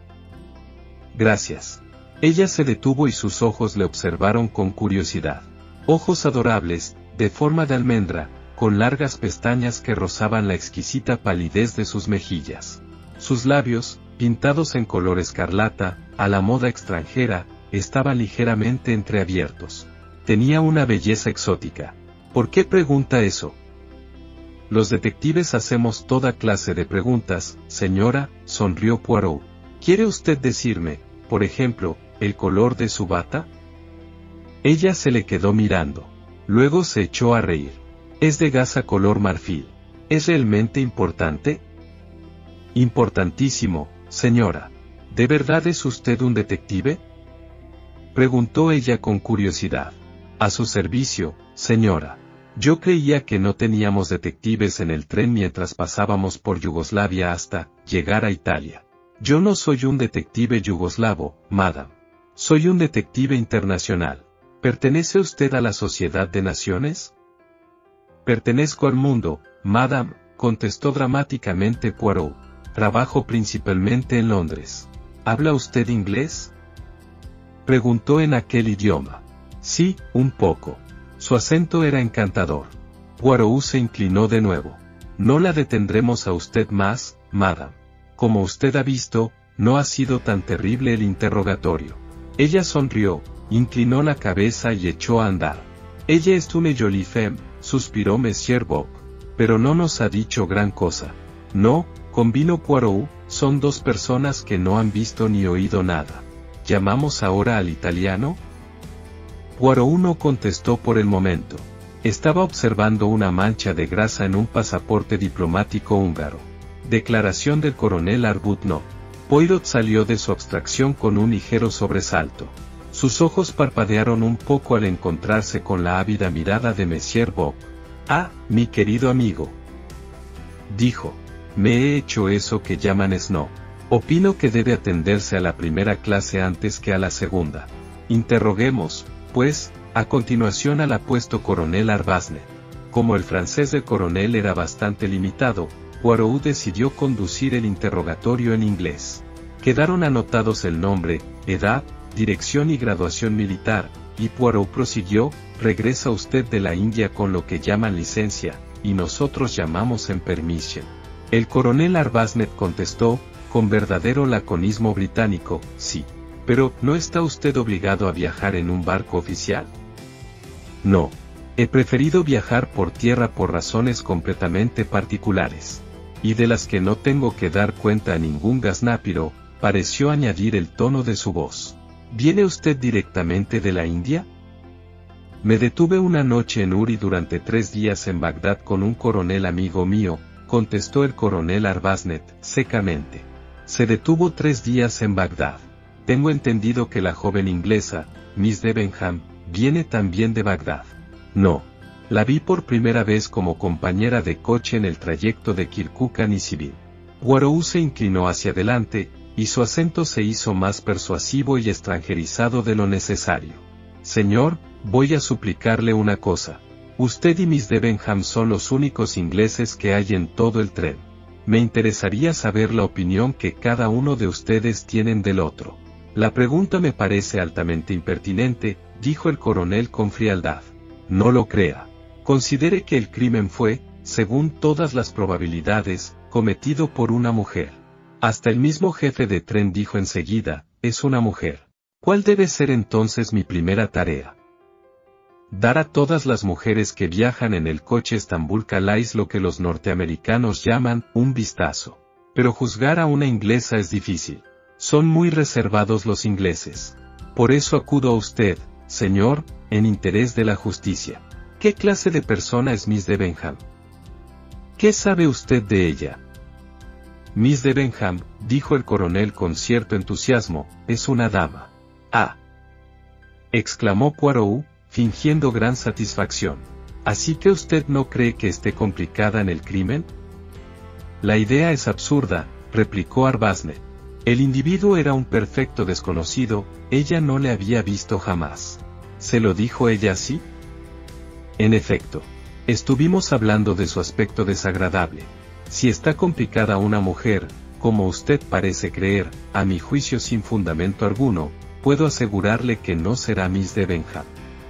Gracias. Ella se detuvo y sus ojos le observaron con curiosidad. Ojos adorables, de forma de almendra, con largas pestañas que rozaban la exquisita palidez de sus mejillas. Sus labios, pintados en color escarlata, a la moda extranjera, estaban ligeramente entreabiertos. Tenía una belleza exótica. ¿Por qué pregunta eso? Los detectives hacemos toda clase de preguntas, señora, sonrió Poirot. ¿Quiere usted decirme, por ejemplo, el color de su bata? Ella se le quedó mirando. Luego se echó a reír. Es de gasa color marfil. ¿Es realmente importante? Importantísimo, señora. ¿De verdad es usted un detective? Preguntó ella con curiosidad. A su servicio, señora. Yo creía que no teníamos detectives en el tren mientras pasábamos por Yugoslavia hasta llegar a Italia. Yo no soy un detective yugoslavo, madame. Soy un detective internacional. ¿Pertenece usted a la Sociedad de Naciones? Pertenezco al mundo, madame, contestó dramáticamente Poirot. Trabajo principalmente en Londres. ¿Habla usted inglés? Preguntó en aquel idioma. Sí, un poco. Su acento era encantador. Poirot se inclinó de nuevo. No la detendremos a usted más, madame. Como usted ha visto, no ha sido tan terrible el interrogatorio. Ella sonrió, inclinó la cabeza y echó a andar. Ella es une jolie femme, suspiró Monsieur Bouc. Pero no nos ha dicho gran cosa. No, convino Poirot, son dos personas que no han visto ni oído nada. ¿Llamamos ahora al italiano? Poirot no contestó por el momento. Estaba observando una mancha de grasa en un pasaporte diplomático húngaro. Declaración del coronel Arbuthnot. Poirot salió de su abstracción con un ligero sobresalto. Sus ojos parpadearon un poco al encontrarse con la ávida mirada de Monsieur Bouc. Ah, mi querido amigo. Dijo. Me he hecho eso que llaman snob. Opino que debe atenderse a la primera clase antes que a la segunda. Interroguemos, pues, a continuación al apuesto coronel Arbuthnot. Como el francés del coronel era bastante limitado, Poirot decidió conducir el interrogatorio en inglés. Quedaron anotados el nombre, edad, dirección y graduación militar, y Poirot prosiguió, regresa usted de la India con lo que llaman licencia, y nosotros llamamos en permission. El coronel Arbuthnot contestó, con verdadero laconismo británico, sí. Pero, ¿no está usted obligado a viajar en un barco oficial? No. He preferido viajar por tierra por razones completamente particulares. Y de las que no tengo que dar cuenta a ningún gaznápiro, pareció añadir el tono de su voz. ¿Viene usted directamente de la India? Me detuve una noche en Uri durante 3 días en Bagdad con un coronel amigo mío, contestó el coronel Arbuthnot, secamente. Se detuvo 3 días en Bagdad. Tengo entendido que la joven inglesa, Miss Debenham, viene también de Bagdad. No. La vi por primera vez como compañera de coche en el trayecto de Kirkuk a Nisibin. Poirot se inclinó hacia adelante, y su acento se hizo más persuasivo y extranjerizado de lo necesario. Señor, voy a suplicarle una cosa. Usted y Miss Debenham son los únicos ingleses que hay en todo el tren. Me interesaría saber la opinión que cada uno de ustedes tienen del otro. La pregunta me parece altamente impertinente, dijo el coronel con frialdad. No lo crea. Considere que el crimen fue, según todas las probabilidades, cometido por una mujer. Hasta el mismo jefe de tren dijo enseguida, es una mujer. ¿Cuál debe ser entonces mi primera tarea? Dar a todas las mujeres que viajan en el coche Estambul-Calais lo que los norteamericanos llaman un vistazo. Pero juzgar a una inglesa es difícil. Son muy reservados los ingleses. Por eso acudo a usted, señor, en interés de la justicia. ¿Qué clase de persona es Miss Debenham? ¿Qué sabe usted de ella? Miss Debenham, dijo el coronel con cierto entusiasmo, es una dama. Ah, exclamó Poirot, fingiendo gran satisfacción. ¿Así que usted no cree que esté complicada en el crimen? La idea es absurda, replicó Arbuthnot. El individuo era un perfecto desconocido, ella no le había visto jamás. ¿Se lo dijo ella así? En efecto. Estuvimos hablando de su aspecto desagradable. Si está complicada una mujer, como usted parece creer, a mi juicio sin fundamento alguno, puedo asegurarle que no será Miss Debenham.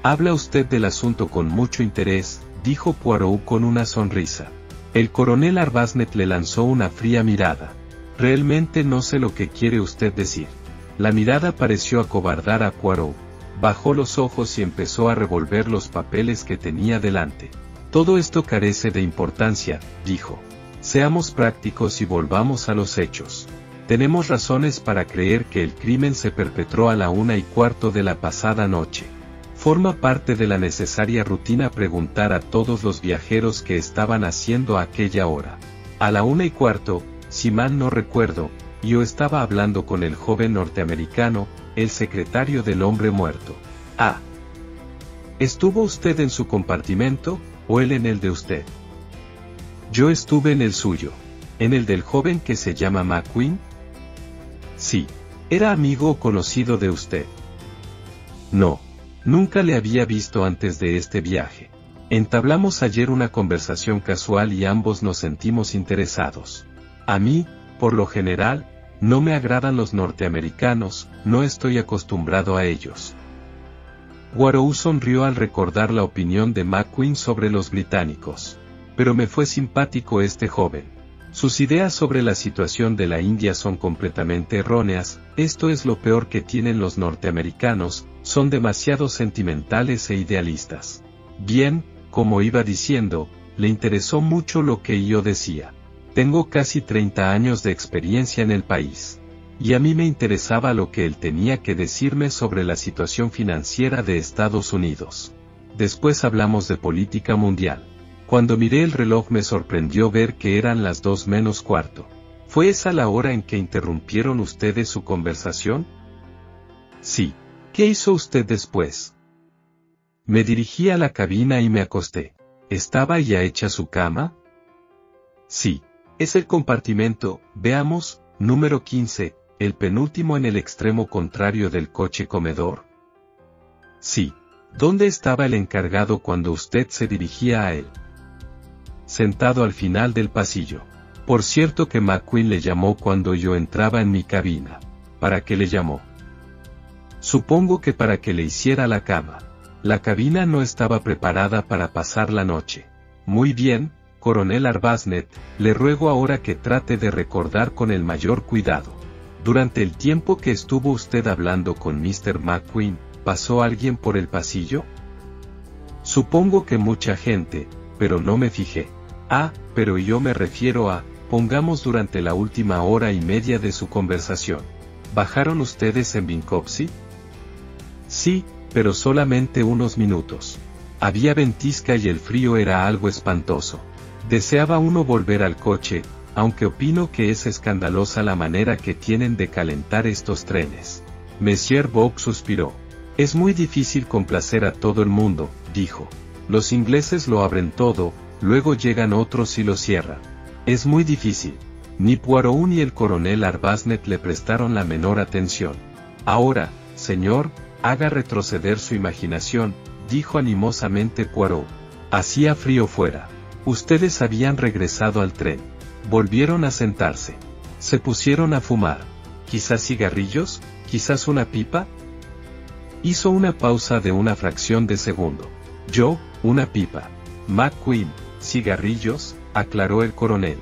Habla usted del asunto con mucho interés, dijo Poirot con una sonrisa. El coronel Arbuthnot le lanzó una fría mirada. Realmente no sé lo que quiere usted decir. La mirada pareció acobardar a Poirot. Bajó los ojos y empezó a revolver los papeles que tenía delante. Todo esto carece de importancia, dijo. Seamos prácticos y volvamos a los hechos. Tenemos razones para creer que el crimen se perpetró a la 1:15 de la pasada noche. Forma parte de la necesaria rutina preguntar a todos los viajeros qué estaban haciendo a aquella hora. A la 1:15, si mal no recuerdo, yo estaba hablando con el joven norteamericano, el secretario del hombre muerto. Ah. ¿Estuvo usted en su compartimento, o él en el de usted? Yo estuve en el suyo. ¿En el del joven que se llama McQueen? Sí. ¿Era amigo o conocido de usted? No. Nunca le había visto antes de este viaje. Entablamos ayer una conversación casual y ambos nos sentimos interesados. A mí, por lo general, no me agradan los norteamericanos, no estoy acostumbrado a ellos. Poirot sonrió al recordar la opinión de McQueen sobre los británicos. Pero me fue simpático este joven. Sus ideas sobre la situación de la India son completamente erróneas, esto es lo peor que tienen los norteamericanos, son demasiado sentimentales e idealistas. Bien, como iba diciendo, le interesó mucho lo que yo decía. Tengo casi 30 años de experiencia en el país. Y a mí me interesaba lo que él tenía que decirme sobre la situación financiera de Estados Unidos. Después hablamos de política mundial. Cuando miré el reloj me sorprendió ver que eran las 2:45. ¿Fue esa la hora en que interrumpieron ustedes su conversación? Sí. ¿Qué hizo usted después? Me dirigí a la cabina y me acosté. ¿Estaba ya hecha su cama? Sí. Es el compartimento, veamos, número 15, el penúltimo en el extremo contrario del coche comedor. Sí. ¿Dónde estaba el encargado cuando usted se dirigía a él? Sentado al final del pasillo. Por cierto que McQueen le llamó cuando yo entraba en mi cabina. ¿Para qué le llamó? Supongo que para que le hiciera la cama. La cabina no estaba preparada para pasar la noche. Muy bien, coronel Arbuthnot, le ruego ahora que trate de recordar con el mayor cuidado. Durante el tiempo que estuvo usted hablando con Mr. McQueen, ¿pasó alguien por el pasillo? Supongo que mucha gente, pero no me fijé. Ah, pero yo me refiero a, pongamos durante la última hora y media de su conversación. ¿Bajaron ustedes en Vincovci? Sí, pero solamente unos minutos. Había ventisca y el frío era algo espantoso. Deseaba uno volver al coche, aunque opino que es escandalosa la manera que tienen de calentar estos trenes. Monsieur Bouc suspiró. Es muy difícil complacer a todo el mundo, dijo. Los ingleses lo abren todo, luego llegan otros y lo cierran. Es muy difícil. Ni Poirot ni el coronel Arbuthnot le prestaron la menor atención. Ahora, señor, haga retroceder su imaginación, dijo animosamente Poirot. Hacía frío fuera. Ustedes habían regresado al tren. Volvieron a sentarse. Se pusieron a fumar. Quizás cigarrillos, quizás una pipa. Hizo una pausa de una fracción de segundo. Yo, una pipa. McQueen, cigarrillos, aclaró el coronel.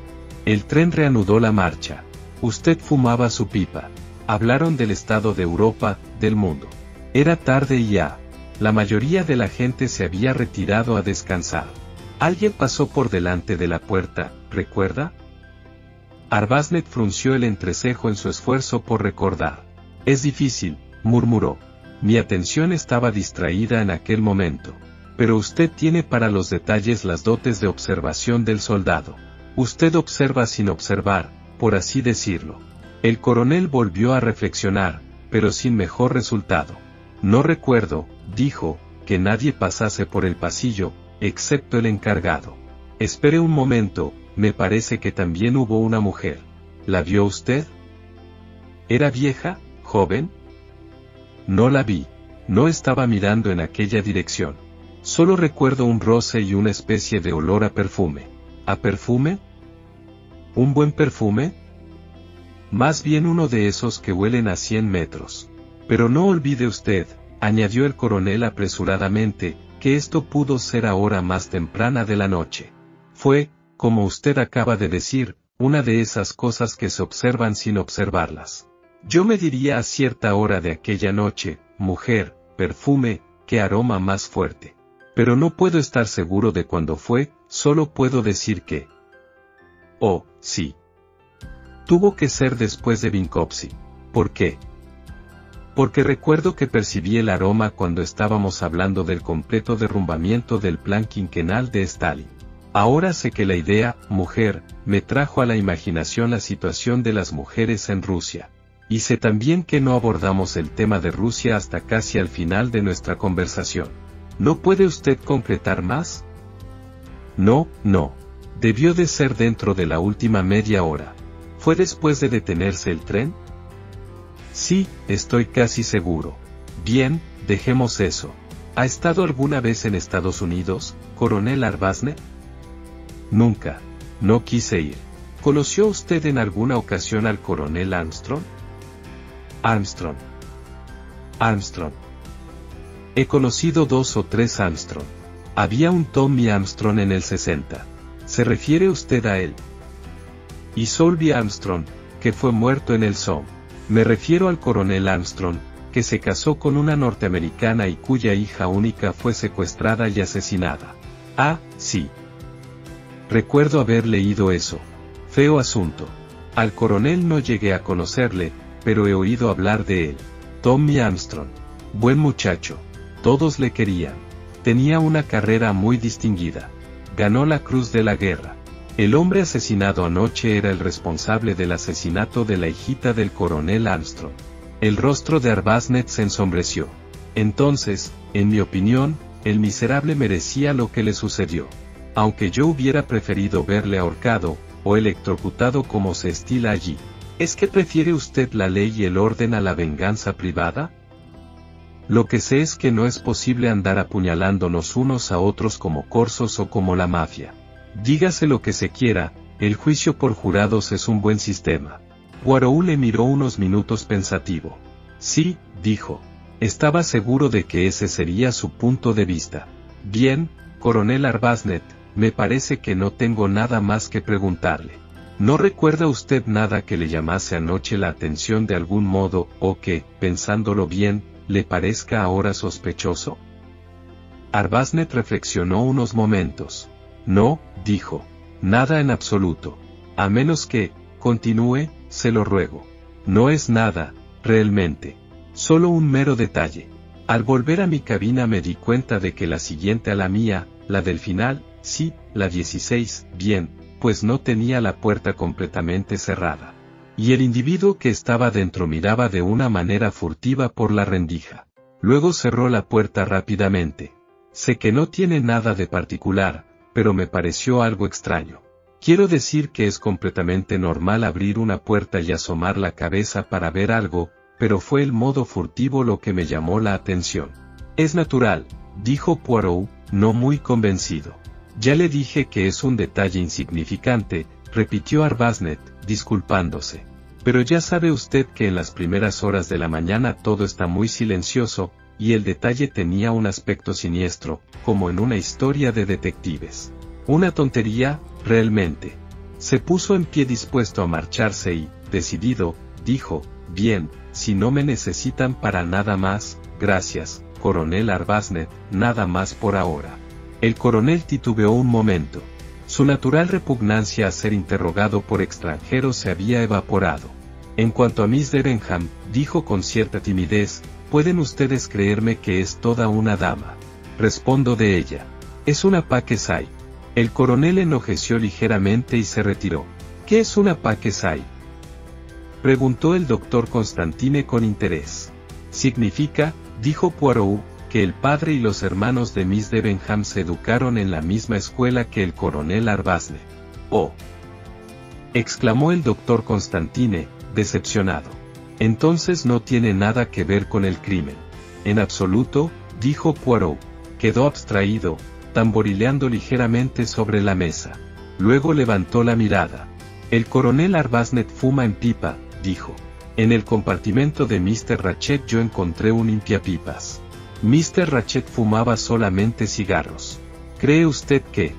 El tren reanudó la marcha. Usted fumaba su pipa. Hablaron del estado de Europa, del mundo. Era tarde y ya. La mayoría de la gente se había retirado a descansar. Alguien pasó por delante de la puerta, ¿recuerda? Arbuthnot frunció el entrecejo en su esfuerzo por recordar. Es difícil, murmuró. Mi atención estaba distraída en aquel momento. Pero usted tiene para los detalles las dotes de observación del soldado. Usted observa sin observar, por así decirlo. El coronel volvió a reflexionar, pero sin mejor resultado. No recuerdo, dijo, que nadie pasase por el pasillo, excepto el encargado. Espere un momento, me parece que también hubo una mujer. ¿La vio usted? ¿Era vieja, joven? No la vi. No estaba mirando en aquella dirección. Solo recuerdo un roce y una especie de olor a perfume. ¿A perfume? ¿Un buen perfume? Más bien uno de esos que huelen a 100 metros. Pero no olvide usted, añadió el coronel apresuradamente, que esto pudo ser a hora más temprana de la noche. Fue, como usted acaba de decir, una de esas cosas que se observan sin observarlas. Yo me diría a cierta hora de aquella noche, mujer, perfume, qué aroma más fuerte. Pero no puedo estar seguro de cuándo fue, solo puedo decir que... Oh, sí. Tuvo que ser después de Vincovci. ¿Por qué? Porque recuerdo que percibí el aroma cuando estábamos hablando del completo derrumbamiento del plan quinquenal de Stalin. Ahora sé que la idea, mujer, me trajo a la imaginación la situación de las mujeres en Rusia. Y sé también que no abordamos el tema de Rusia hasta casi al final de nuestra conversación. ¿No puede usted concretar más? No, no. Debió de ser dentro de la última media hora. ¿Fue después de detenerse el tren? Sí, estoy casi seguro. Bien, dejemos eso. ¿Ha estado alguna vez en Estados Unidos, coronel Arbuthnot? Nunca. No quise ir. ¿Conoció usted en alguna ocasión al coronel Armstrong? Armstrong. He conocido 2 o 3 Armstrong. Había un Tommy Armstrong en el 60. ¿Se refiere usted a él? Y Solby Armstrong, que fue muerto en el Somme. Me refiero al coronel Armstrong, que se casó con una norteamericana y cuya hija única fue secuestrada y asesinada. Ah, sí. Recuerdo haber leído eso. Feo asunto. Al coronel no llegué a conocerle, pero he oído hablar de él. Tommy Armstrong. Buen muchacho. Todos le querían. Tenía una carrera muy distinguida. Ganó la Cruz de la Guerra. El hombre asesinado anoche era el responsable del asesinato de la hijita del coronel Armstrong. El rostro de Arbuthnot se ensombreció. Entonces, en mi opinión, el miserable merecía lo que le sucedió. Aunque yo hubiera preferido verle ahorcado, o electrocutado como se estila allí. ¿Es que prefiere usted la ley y el orden a la venganza privada? Lo que sé es que no es posible andar apuñalándonos unos a otros como corzos o como la mafia. Dígase lo que se quiera, el juicio por jurados es un buen sistema. Poirot le miró unos minutos pensativo. Sí, dijo. Estaba seguro de que ese sería su punto de vista. Bien, coronel Arbuthnot, me parece que no tengo nada más que preguntarle. ¿No recuerda usted nada que le llamase anoche la atención de algún modo, o que, pensándolo bien, le parezca ahora sospechoso? Arbuthnot reflexionó unos momentos. No, dijo. Nada en absoluto. A menos que, continúe, se lo ruego. No es nada, realmente. Solo un mero detalle. Al volver a mi cabina me di cuenta de que la siguiente a la mía, la del final, sí, la 16, bien, pues no tenía la puerta completamente cerrada. Y el individuo que estaba dentro miraba de una manera furtiva por la rendija. Luego cerró la puerta rápidamente. Sé que no tiene nada de particular, pero me pareció algo extraño. Quiero decir que es completamente normal abrir una puerta y asomar la cabeza para ver algo, pero fue el modo furtivo lo que me llamó la atención. Es natural, dijo Poirot, no muy convencido. Ya le dije que es un detalle insignificante, repitió Arbuthnot, disculpándose. Pero ya sabe usted que en las primeras horas de la mañana todo está muy silencioso, y el detalle tenía un aspecto siniestro, como en una historia de detectives. Una tontería, realmente. Se puso en pie dispuesto a marcharse y, decidido, dijo, bien, si no me necesitan para nada más, gracias, coronel Arbuthnot, nada más por ahora. El coronel titubeó un momento. Su natural repugnancia a ser interrogado por extranjeros se había evaporado. En cuanto a Miss Debenham, dijo con cierta timidez, pueden ustedes creerme que es toda una dama. Respondo de ella. Es una paquesai. El coronel enojeció ligeramente y se retiró. ¿Qué es una paquesai? Preguntó el doctor Constantine con interés. Significa, dijo Poirot, que el padre y los hermanos de Miss Debenham se educaron en la misma escuela que el coronel Arbuthnot. —¡Oh! —exclamó el doctor Constantine, decepcionado. —Entonces no tiene nada que ver con el crimen. —En absoluto —dijo Poirot. Quedó abstraído, tamborileando ligeramente sobre la mesa. Luego levantó la mirada. —El coronel Arbuthnot fuma en pipa —dijo. En el compartimento de Mr. Ratchett yo encontré un limpiapipas. Mr. Ratchett fumaba solamente cigarros. ¿Cree usted que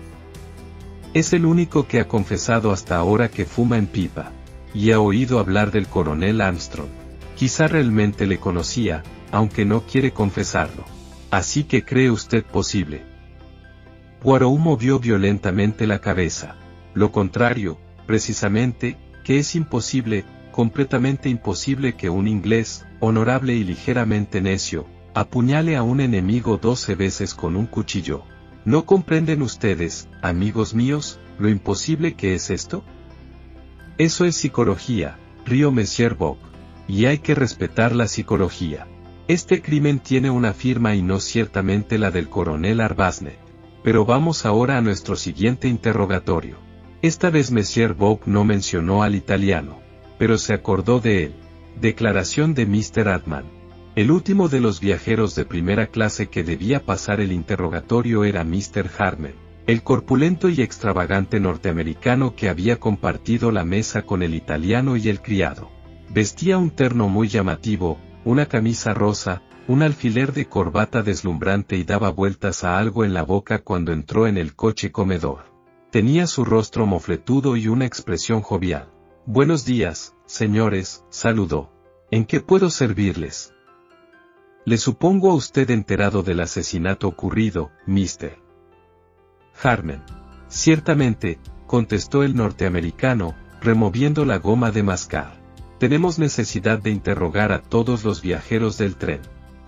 es el único que ha confesado hasta ahora que fuma en pipa? Y ha oído hablar del coronel Armstrong. Quizá realmente le conocía, aunque no quiere confesarlo. Así que ¿cree usted posible? Poirot movió violentamente la cabeza. Lo contrario, precisamente, que es imposible, completamente imposible que un inglés, honorable y ligeramente necio, apuñale a un enemigo 12 veces con un cuchillo. ¿No comprenden ustedes, amigos míos, lo imposible que es esto? Eso es psicología, río Monsieur Bouc. Y hay que respetar la psicología. Este crimen tiene una firma y no ciertamente la del coronel Arbuthnot. Pero vamos ahora a nuestro siguiente interrogatorio. Esta vez Monsieur Bouc no mencionó al italiano, pero se acordó de él. Declaración de Mr. Hardman. El último de los viajeros de primera clase que debía pasar el interrogatorio era Mr. Hardman, el corpulento y extravagante norteamericano que había compartido la mesa con el italiano y el criado. Vestía un terno muy llamativo, una camisa rosa, un alfiler de corbata deslumbrante y daba vueltas a algo en la boca cuando entró en el coche comedor. Tenía su rostro mofletudo y una expresión jovial. «Buenos días, señores», saludó. «¿En qué puedo servirles?» Le supongo a usted enterado del asesinato ocurrido, Mr. Hardman. Ciertamente, contestó el norteamericano, removiendo la goma de mascar. Tenemos necesidad de interrogar a todos los viajeros del tren.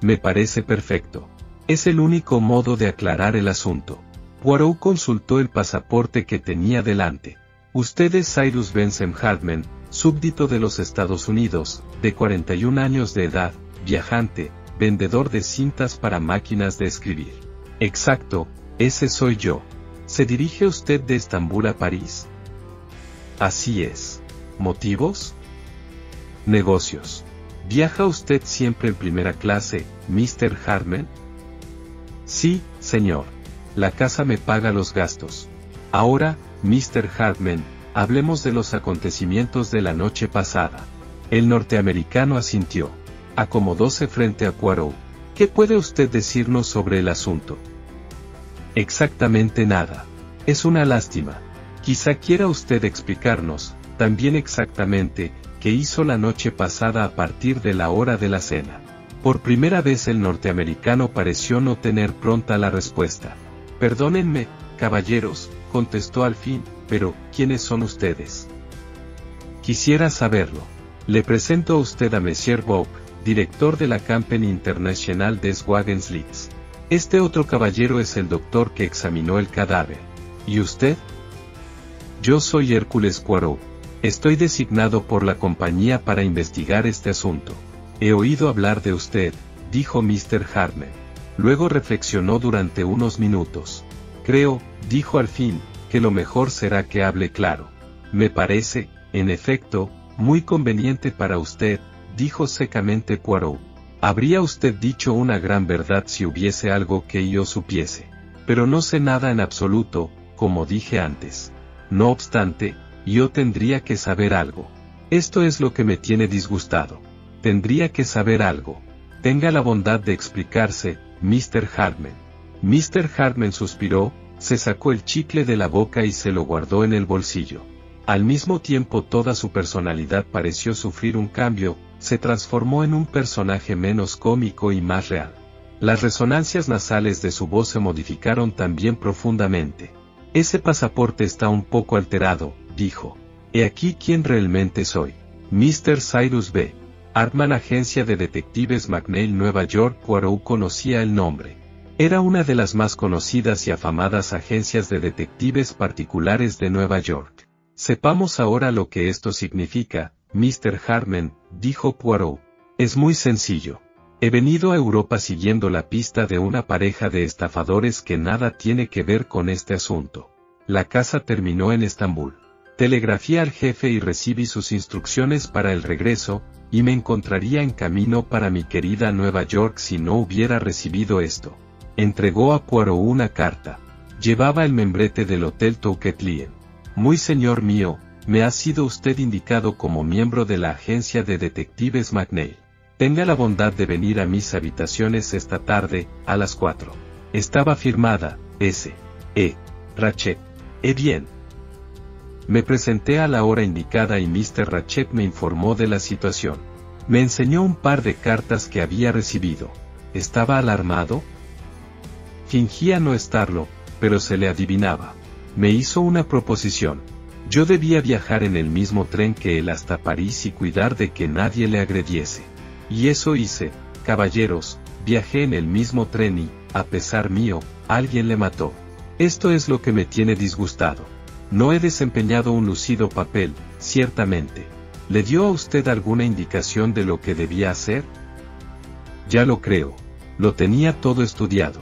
Me parece perfecto. Es el único modo de aclarar el asunto. Poirot consultó el pasaporte que tenía delante. Usted es Cyrus Benson Hardman, súbdito de los Estados Unidos, de 41 años de edad, viajante, vendedor de cintas para máquinas de escribir. Exacto, ese soy yo. ¿Se dirige usted de Estambul a París? Así es. ¿Motivos? Negocios. ¿Viaja usted siempre en primera clase, Mr. Hardman? Sí, señor. La casa me paga los gastos. Ahora, Mr. Hardman, hablemos de los acontecimientos de la noche pasada. El norteamericano asintió. Acomodóse frente a Poirot. ¿Qué puede usted decirnos sobre el asunto? Exactamente nada. Es una lástima. Quizá quiera usted explicarnos, también exactamente, qué hizo la noche pasada a partir de la hora de la cena. Por primera vez el norteamericano pareció no tener pronta la respuesta. Perdónenme, caballeros, contestó al fin, pero ¿quiénes son ustedes? Quisiera saberlo. Le presento a usted a Monsieur Bouc, director de la Campaign International des Wagenslits. Este otro caballero es el doctor que examinó el cadáver. ¿Y usted? Yo soy Hércules Poirot. Estoy designado por la compañía para investigar este asunto. He oído hablar de usted, dijo Mr. Hardman. Luego reflexionó durante unos minutos. Creo, dijo al fin, que lo mejor será que hable claro. Me parece, en efecto, muy conveniente para usted, dijo secamente Poirot. Habría usted dicho una gran verdad si hubiese algo que yo supiese. Pero no sé nada en absoluto, como dije antes. No obstante, yo tendría que saber algo. Esto es lo que me tiene disgustado. Tendría que saber algo. Tenga la bondad de explicarse, Mr. Hardman. Mr. Hardman suspiró, se sacó el chicle de la boca y se lo guardó en el bolsillo. Al mismo tiempo toda su personalidad pareció sufrir un cambio, se transformó en un personaje menos cómico y más real. Las resonancias nasales de su voz se modificaron también profundamente. Ese pasaporte está un poco alterado, dijo. He aquí quién realmente soy. Mr. Cyrus B. Hardman, Agencia de Detectives McNeil, Nueva York. Poirot conocía el nombre. Era una de las más conocidas y afamadas agencias de detectives particulares de Nueva York. Sepamos ahora lo que esto significa, Mr. Hardman, dijo Poirot. Es muy sencillo. He venido a Europa siguiendo la pista de una pareja de estafadores que nada tiene que ver con este asunto. La casa terminó en Estambul. Telegrafié al jefe y recibí sus instrucciones para el regreso, y me encontraría en camino para mi querida Nueva York si no hubiera recibido esto. Entregó a Poirot una carta. Llevaba el membrete del Hotel Touquetlien. Muy señor mío, me ha sido usted indicado como miembro de la Agencia de Detectives McNeil. Tenga la bondad de venir a mis habitaciones esta tarde, a las 4. Estaba firmada, S.E. Ratchett. Bien. Me presenté a la hora indicada y Mr. Ratchett me informó de la situación. Me enseñó un par de cartas que había recibido. ¿Estaba alarmado? Fingía no estarlo, pero se le adivinaba. Me hizo una proposición. Yo debía viajar en el mismo tren que él hasta París y cuidar de que nadie le agrediese. Y eso hice, caballeros, viajé en el mismo tren y, a pesar mío, alguien le mató. Esto es lo que me tiene disgustado. No he desempeñado un lucido papel, ciertamente. ¿Le dio a usted alguna indicación de lo que debía hacer? Ya lo creo. Lo tenía todo estudiado.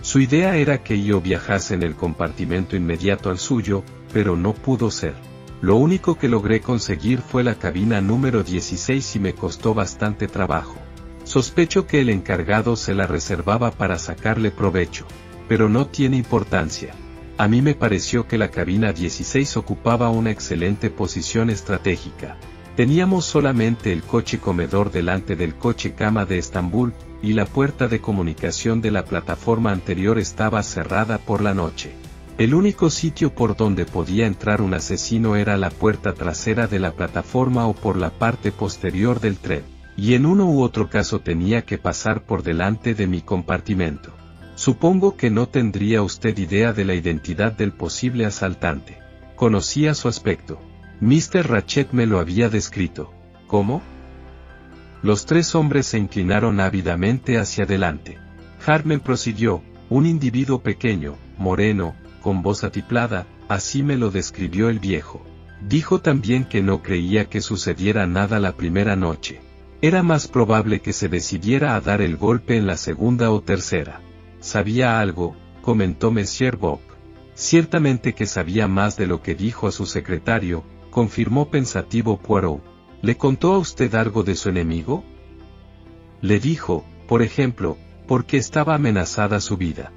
Su idea era que yo viajase en el compartimento inmediato al suyo, pero no pudo ser. Lo único que logré conseguir fue la cabina número 16 y me costó bastante trabajo. Sospecho que el encargado se la reservaba para sacarle provecho, pero no tiene importancia. A mí me pareció que la cabina 16 ocupaba una excelente posición estratégica. Teníamos solamente el coche comedor delante del coche cama de Estambul, y la puerta de comunicación de la plataforma anterior estaba cerrada por la noche. El único sitio por donde podía entrar un asesino era la puerta trasera de la plataforma o por la parte posterior del tren, y en uno u otro caso tenía que pasar por delante de mi compartimento. Supongo que no tendría usted idea de la identidad del posible asaltante. Conocía su aspecto. Mr. Ratchett me lo había descrito. ¿Cómo? Los tres hombres se inclinaron ávidamente hacia adelante. Hardman prosiguió, un individuo pequeño, moreno, con voz atiplada, así me lo describió el viejo. Dijo también que no creía que sucediera nada la primera noche. Era más probable que se decidiera a dar el golpe en la segunda o tercera. Sabía algo, comentó Monsieur Bouc. Ciertamente que sabía más de lo que dijo a su secretario, confirmó pensativo Poirot. ¿Le contó a usted algo de su enemigo? Le dijo, por ejemplo, porque estaba amenazada su vida.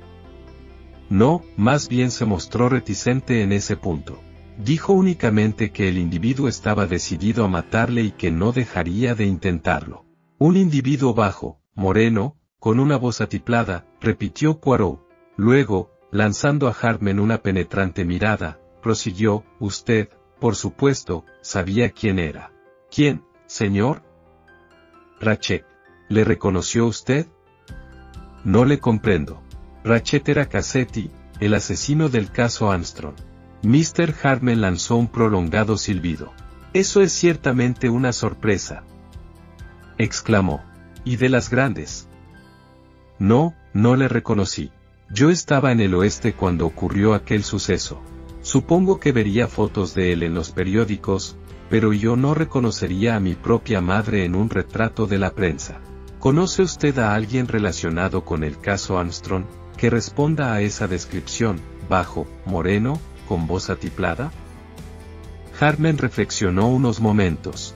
No, más bien se mostró reticente en ese punto. Dijo únicamente que el individuo estaba decidido a matarle y que no dejaría de intentarlo. Un individuo bajo, moreno, con una voz atiplada, repitió Poirot. Luego, lanzando a Hardman una penetrante mirada, prosiguió, usted, por supuesto, sabía quién era. ¿Quién, señor? Ratchett. ¿Le reconoció usted? No le comprendo. Ratchett era Cassetti, el asesino del caso Armstrong. Mr. Hardman lanzó un prolongado silbido. Eso es ciertamente una sorpresa, exclamó. y de las grandes. No, no le reconocí. Yo estaba en el oeste cuando ocurrió aquel suceso. Supongo que vería fotos de él en los periódicos, pero yo no reconocería a mi propia madre en un retrato de la prensa. ¿Conoce usted a alguien relacionado con el caso Armstrong, que responda a esa descripción, bajo, moreno, con voz atiplada? Harman reflexionó unos momentos.